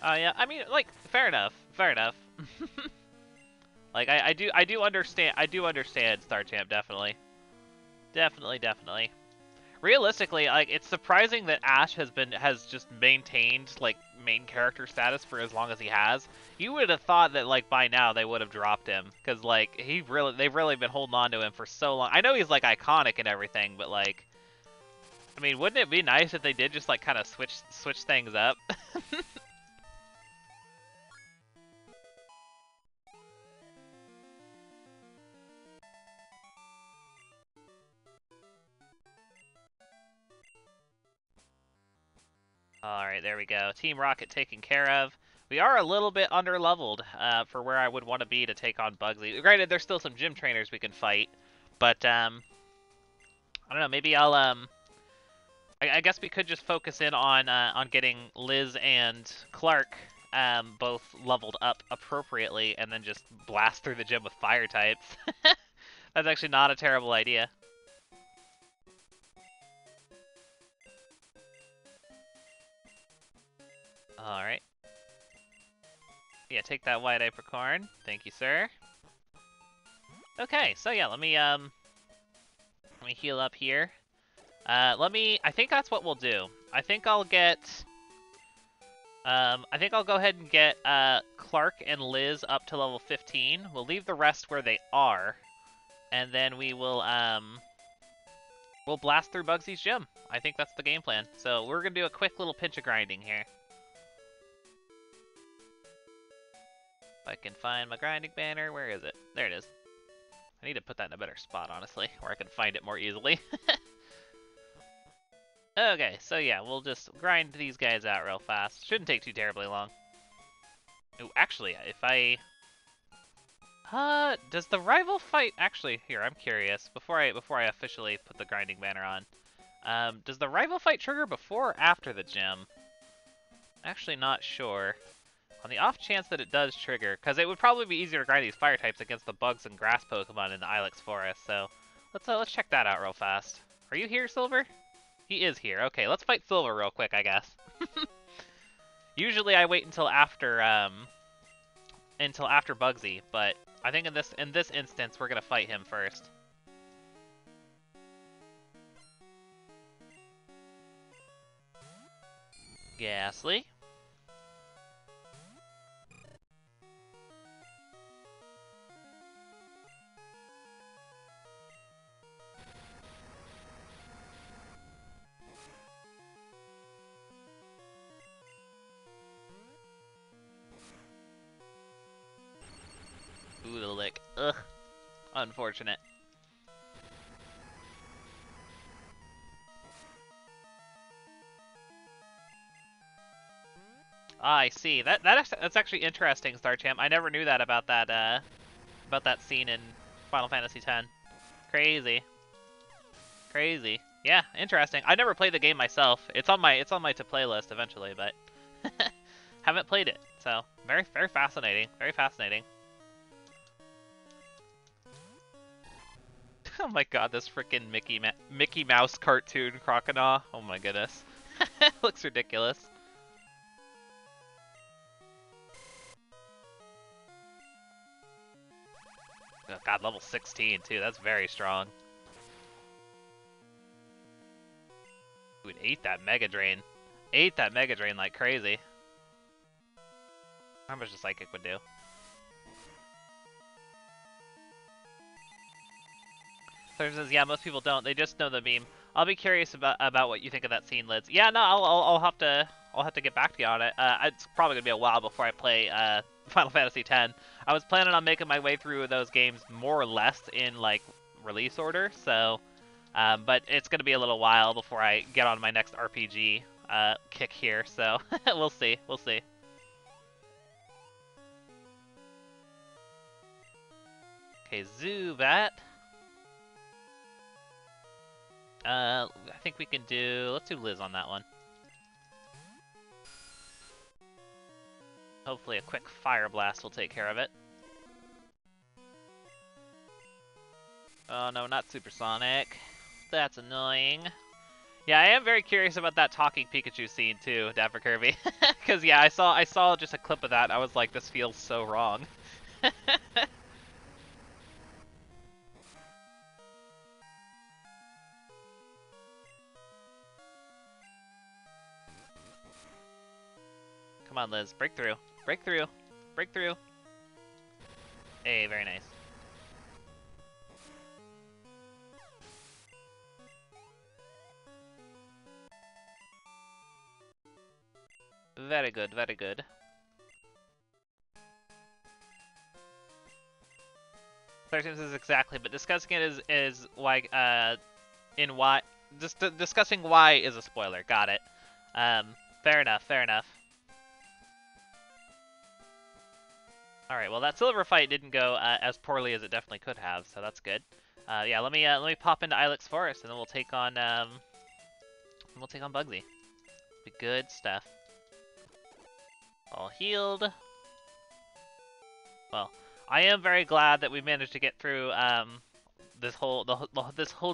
Yeah, I mean, like, fair enough. Like, I do understand Star Champ, definitely. Realistically, like, it's surprising that Ash has just maintained, like, main character status for as long as he has. You would have thought that, like, by now they would have dropped him, because, like, they've really been holding on to him for so long. I know he's, like, iconic and everything, but, like, I mean, wouldn't it be nice if they did just, like, kind of switch things up? Alright, there we go. Team Rocket taken care of. We are a little bit underleveled for where I would want to be to take on Bugsy. Granted, there's still some gym trainers we can fight, but I don't know, maybe I'll... I guess we could just focus in on getting Liz and Clark both leveled up appropriately and then just blast through the gym with fire types. That's actually not a terrible idea. Alright. Yeah, take that white apricorn. Thank you, sir. Okay, so yeah, let me heal up here. I think that's what we'll do. I think I'll go ahead and get Clark and Liz up to level 15. We'll leave the rest where they are, and then we will we'll blast through Bugsy's gym. I think that's the game plan. So we're gonna do a quick little pinch of grinding here. I can find my grinding banner. Where is it? There it is. I need to put that in a better spot, honestly, where I can find it more easily. Okay, so yeah, we'll just grind these guys out real fast. Shouldn't take too terribly long. Oh, actually, if I... does the rival fight... Actually, here, I'm curious. Before I officially put the grinding banner on. Does the rival fight trigger before or after the gym? Actually, not sure. On the off chance that it does trigger, because it would probably be easier to grind these fire types against the bugs and grass Pokemon in the Ilex Forest, so... Let's check that out real fast. Are you here, Silver? He is here. Okay, let's fight Silver real quick, I guess. Usually I wait until after Bugsy, but I think in this instance we're gonna fight him first. Ghastly. Ooh, the lick. Ugh. Unfortunate. Ah, I see. That's actually interesting, Star Champ. I never knew that about that scene in Final Fantasy X. Crazy. Yeah, interesting. I never played the game myself. It's on my to play list eventually, but haven't played it. So very fascinating. Very fascinating. Oh my god, this frickin' Mickey Mouse cartoon Croconaw. Oh my goodness. It looks ridiculous. Oh god, level 16 too. That's very strong. Dude, ate that Mega Drain. Ate that Mega Drain like crazy. How much a Psychic would do? Says, yeah, most people don't. They just know the meme. I'll be curious about what you think of that scene, Liz. Yeah, no, I'll have to get back to you on it. It's probably gonna be a while before I play Final Fantasy X. I was planning on making my way through those games more or less in like release order, so. But it's gonna be a little while before I get on my next RPG kick here, so we'll see. Okay, Zubat. I think we can do... Let's do Liz on that one. Hopefully a quick Fire Blast will take care of it. Oh no, not Supersonic. That's annoying. Yeah, I am very curious about that talking Pikachu scene too, Dapper Kirby. Because yeah, I saw just a clip of that and I was like, this feels so wrong. Come on, Liz. Breakthrough. Hey, very nice. Very good. This is exactly, but discussing it is why, discussing why is a spoiler. Got it. Fair enough. Alright, well that Silver fight didn't go as poorly as it definitely could have, so that's good. Yeah, let me pop into Ilex Forest, and then we'll take on Bugsy. Be good stuff. All healed. Well, I am very glad that we managed to get through this whole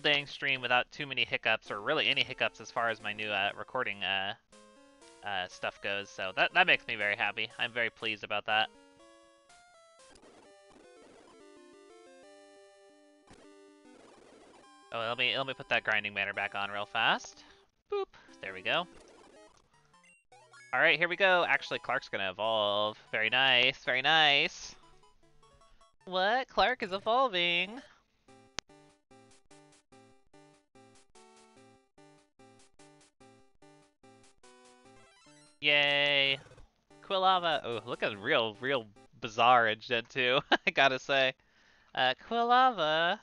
dang stream without too many hiccups, or really any hiccups as far as my new recording stuff goes. So that makes me very happy. I'm very pleased about that. Oh, let me put that grinding banner back on real fast. Boop. There we go. Alright, here we go. Actually, Clark's gonna evolve. Very nice. What? Clark is evolving. Yay. Quilava. Oh, look at real bizarre in Gen 2, I gotta say. Quilava.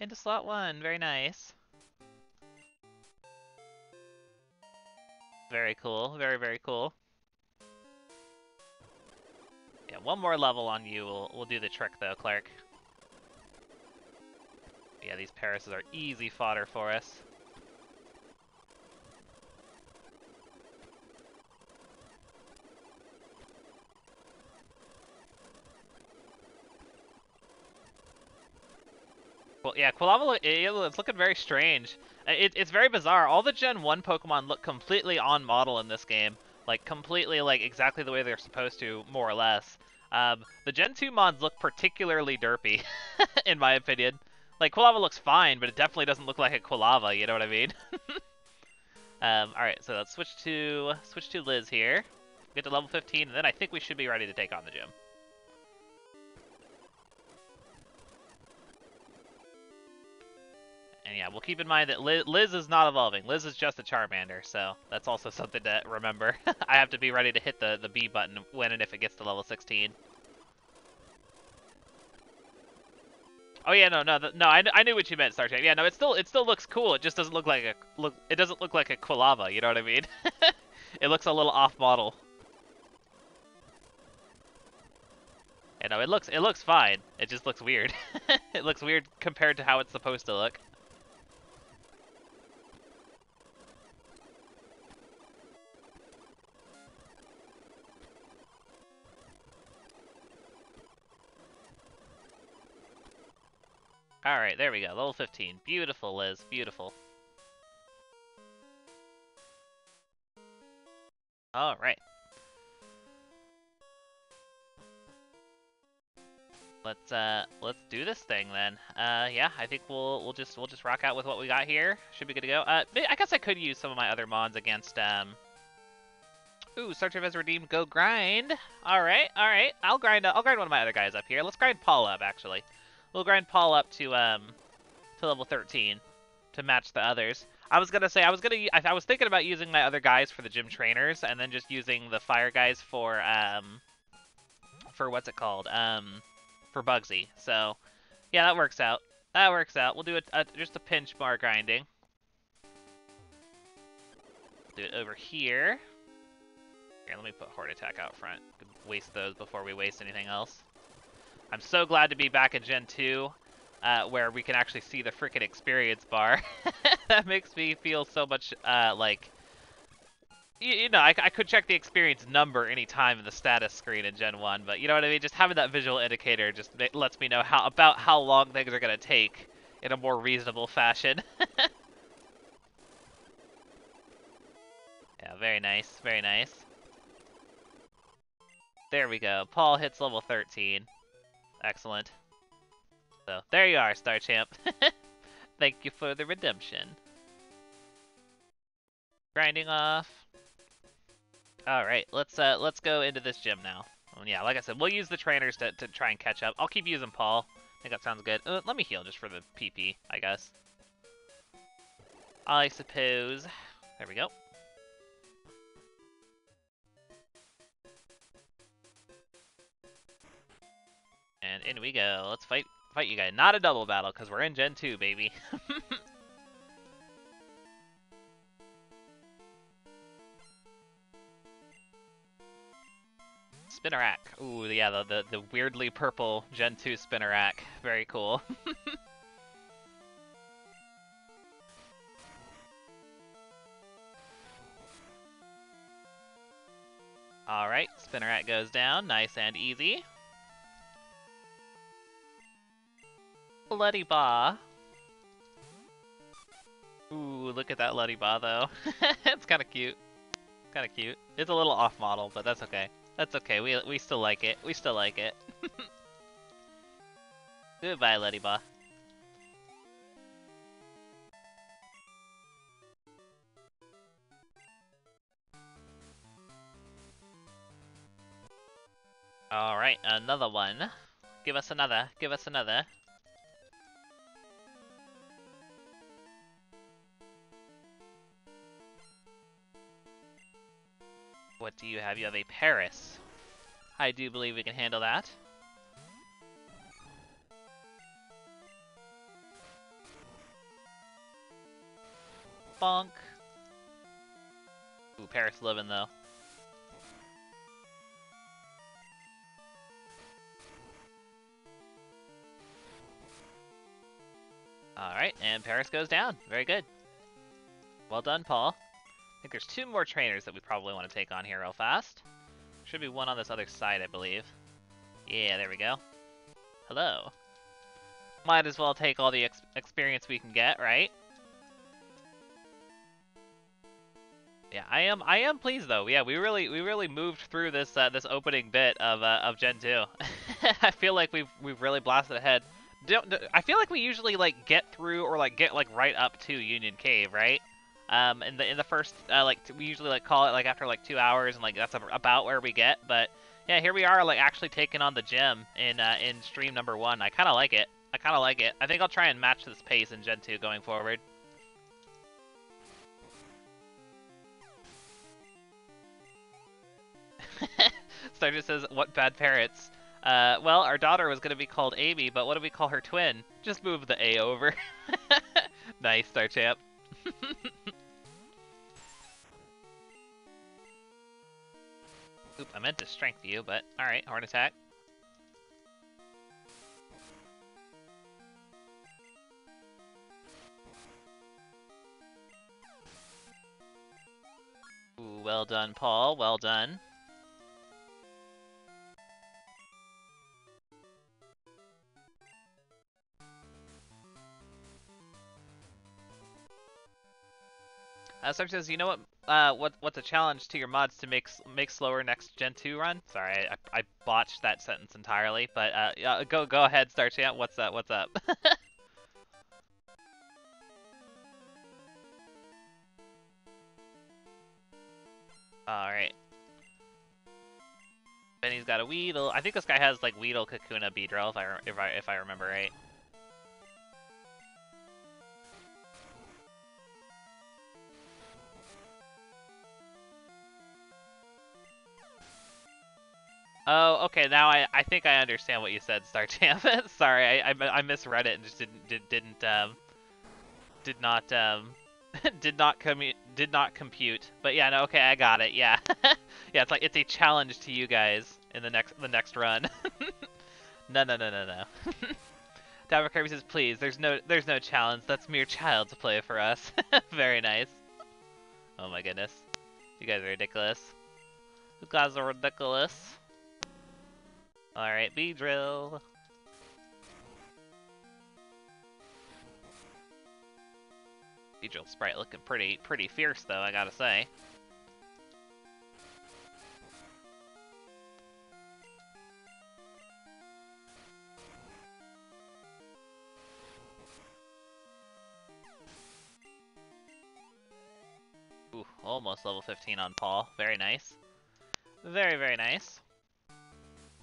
Into slot 1, very nice. Very cool. Very, very cool. Yeah, one more level on you will do the trick, though, Clark. Yeah, these Paruses are easy fodder for us. Well, yeah, Quilava, it's looking very strange. It's very bizarre. All the Gen 1 Pokemon look completely on model in this game. Like, completely, like, exactly the way they're supposed to, more or less. The Gen 2 mods look particularly derpy, in my opinion. Like, Quilava looks fine, but it definitely doesn't look like a Quilava, you know what I mean? Alright, so let's switch to Liz here. Get to level 15, and then I think we should be ready to take on the gym. And yeah, we'll keep in mind that Liz is not evolving. Liz is just a Charmander, so that's also something to remember. I have to be ready to hit the B button when and if it gets to level 16. Oh yeah, no, I knew what you meant, Star Champ. Yeah, no, it still looks cool. It just doesn't look like it doesn't look like a Quilava. You know what I mean? It looks a little off model. Yeah, no, it looks fine. It just looks weird. It looks weird compared to how it's supposed to look. Alright, there we go. Level 15. Beautiful, Liz. Beautiful. Alright. Let's do this thing then. Yeah, I think we'll just rock out with what we got here. Should be good to go. I guess I could use some of my other mods against Ooh, Star Champ has redeemed Go Grind. Alright. I'll grind one of my other guys up here. Let's grind Paul up, actually. We'll grind Paul up to level 13 to match the others. I was thinking about using my other guys for the gym trainers and then just using the fire guys for what's it called? For Bugsy. So, yeah, that works out. We'll do just a pinch more grinding. Do it over here. Here, let me put Heart Attack out front. Waste those before we waste anything else. I'm so glad to be back in Gen 2, where we can actually see the frickin' experience bar. That makes me feel so much, like... You know, I could check the experience number any time in the status screen in Gen 1, but you know what I mean? Just having that visual indicator just lets me know about how long things are going to take in a more reasonable fashion. Yeah, very nice, very nice. There we go. Paul hits level 13. Excellent. So, there you are, Star Champ. Thank you for the redemption. Grinding off. Alright, let's go into this gym now. And yeah, like I said, we'll use the trainers to try and catch up. I'll keep using Paul. I think that sounds good. Let me heal just for the PP, I guess. I suppose. There we go. And in we go. Let's fight you guys. Not a double battle, because we're in Gen 2, baby. Spinarak. Ooh, yeah, the weirdly purple Gen 2 Spinarak. Very cool. Alright, Spinarak goes down. Nice and easy. Luddy Ba. Ooh, look at that Luddy Ba though. It's kind of cute. It's a little off model, but that's okay. We still like it. Goodbye, Luddy Ba. All right, another one. Give us another. What do you have? You have a Paris. I do believe we can handle that. Bonk. Ooh, Paris living though. Alright, and Paris goes down. Very good. Well done, Paul. I think there's two more trainers that we probably want to take on here real fast. Should be one on this other side, I believe. Yeah, there we go. Hello. Might as well take all the experience we can get, right? Yeah, I am pleased though. Yeah, we really moved through this this opening bit of Gen 2. I feel like we've really blasted ahead. I feel like we usually like get through or like get like right up to Union Cave, right? In the first like we usually like call it like after like 2 hours and like that's about where we get. But yeah, here we are like actually taking on the gym in stream number 1. I kind of like it. I think I'll try and match this pace in Gen 2 going forward. So it just says, what bad parents? Well, our daughter was going to be called Amy, but what do we call her twin? Just move the A over. Nice, Star Champ. Oop, I meant to strength you, but alright, horn attack. Ooh, well done, Paul. Well done. Sarge says, you know what's a challenge to your mods to make slower next Gen 2 run? Sorry, I botched that sentence entirely, but yeah, go ahead, Star Champ. What's up? All right. Benny's got a Weedle. I think this guy has like Weedle, Kakuna, Beedrill, if I remember right. Oh, okay. Now I think I understand what you said, Star Champ. Sorry, I misread it and just did not compute. But yeah, no, okay, I got it. Yeah, yeah. It's like it's a challenge to you guys in the next run. No. Dapper Kirby says, please. There's no challenge. That's mere child's play for us. Very nice. Oh my goodness, you guys are ridiculous. You guys are ridiculous. Alright, Beedrill. Beedrill sprite looking pretty fierce though, I gotta say. Ooh, almost level 15 on Paul. Very nice. Very, very nice.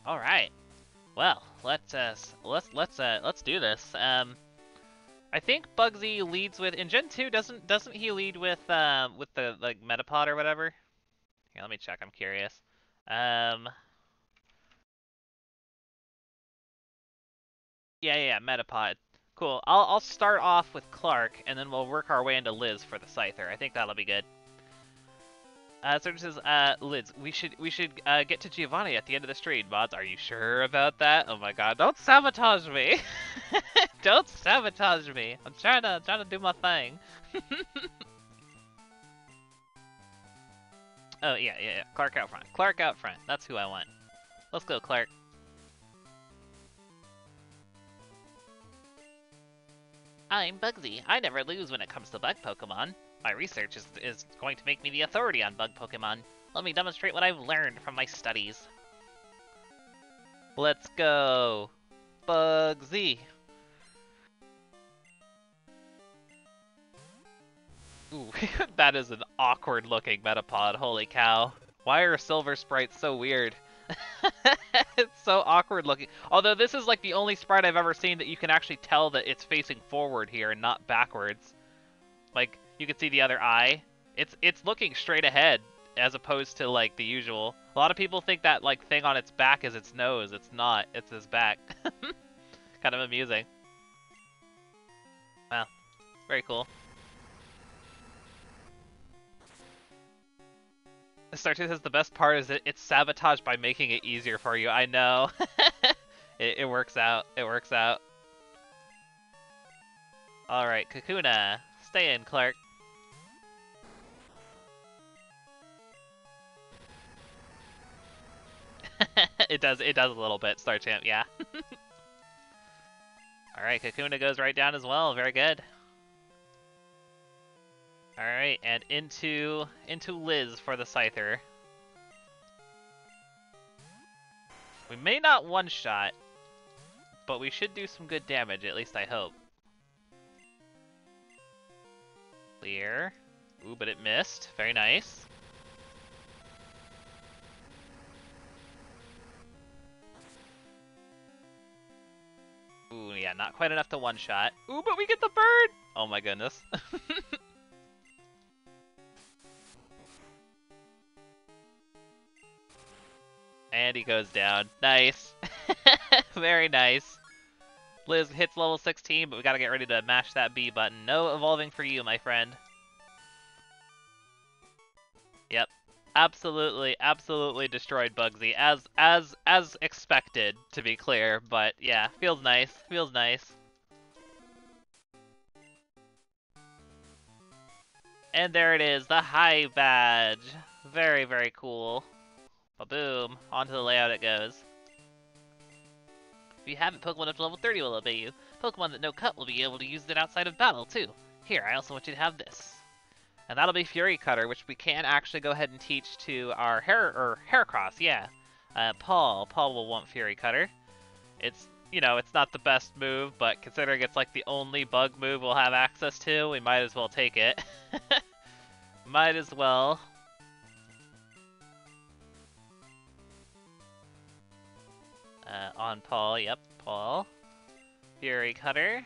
All right, well, let's do this. I think Bugsy leads with in Gen 2. Doesn't he lead with the like Metapod or whatever? Here, let me check. I'm curious. Yeah, Metapod. Cool. I'll start off with Clark, and then we'll work our way into Liz for the Scyther. I think that'll be good. So it says, Liz, we should get to Giovanni at the end of the stream. Mods, are you sure about that? Oh my god, don't sabotage me! Don't sabotage me! I'm trying to do my thing. Oh, yeah, Clark out front. Clark out front, that's who I want. Let's go, Clark. I'm Bugsy. I never lose when it comes to bug Pokemon. My research is going to make me the authority on bug Pokemon. Let me demonstrate what I've learned from my studies. Let's go, Bugsy. Ooh, that is an awkward looking Metapod, holy cow. Why are Silver sprites so weird? It's so awkward looking. Although this is like the only sprite I've ever seen that you can actually tell that it's facing forward here and not backwards. Like, you can see the other eye. It's looking straight ahead as opposed to like the usual. A lot of people think that like thing on its back is its nose. It's not. It's his back. Kind of amusing. Wow. Very cool. Star Champ says the best part is that it's sabotage by making it easier for you. I know. It works out. It works out. Alright, Kakuna. Stay in, Clark. It does a little bit, Star Champ, yeah. Alright, Kakuna goes right down as well, very good. Alright, and into Liz for the Scyther. We may not one-shot, but we should do some good damage, at least I hope. Clear. Ooh, but it missed. Very nice. Ooh, yeah, not quite enough to one-shot. Ooh, but we get the bird! Oh my goodness. And he goes down. Nice. Very nice. Liz hits level 16, but we gotta get ready to mash that B button. No evolving for you, my friend. Yep. Absolutely, absolutely destroyed Bugsy, as expected, to be clear, but yeah, feels nice, feels nice. And there it is, the high badge. Very, very cool. Ba-boom, onto the layout it goes. If you haven't, Pokemon up to level 30 will obey you. Pokemon that no cut will be able to use it outside of battle, too. Here, I also want you to have this. And that'll be Fury Cutter, which we can actually go ahead and teach to our Heracross, yeah. Paul. Paul will want Fury Cutter. It's, you know, it's not the best move, but considering it's like the only bug move we'll have access to, we might as well take it. Might as well. On Paul, yep, Paul. Fury Cutter.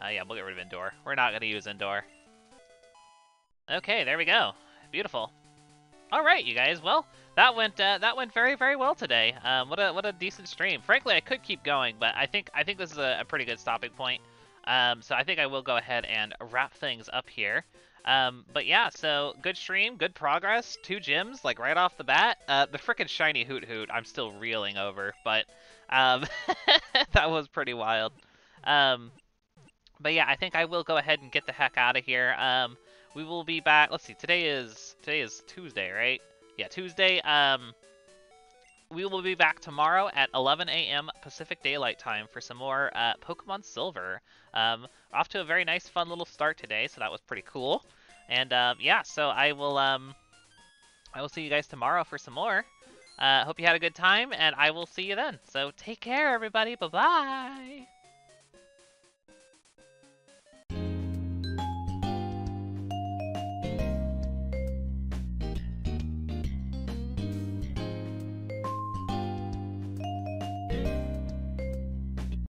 Yeah, we'll get rid of Indoor. We're not going to use Indoor. Okay, there we go. Beautiful. All right, you guys. Well, that went very, very well today. What a decent stream. Frankly, I could keep going, but I think this is a pretty good stopping point. So I think I will go ahead and wrap things up here. But yeah, so good stream, good progress. 2 gyms, like right off the bat. The frickin' shiny Hoot Hoot, I'm still reeling over, but that was pretty wild. But yeah, I think I will go ahead and get the heck out of here. We will be back. Let's see. Today is Tuesday, right? Yeah, Tuesday. We will be back tomorrow at 11 a.m. Pacific Daylight Time for some more Pokemon Silver. Off to a very nice, fun little start today, so that was pretty cool. And yeah, so I will see you guys tomorrow for some more. Hope you had a good time, and I will see you then. So take care, everybody. Bye bye.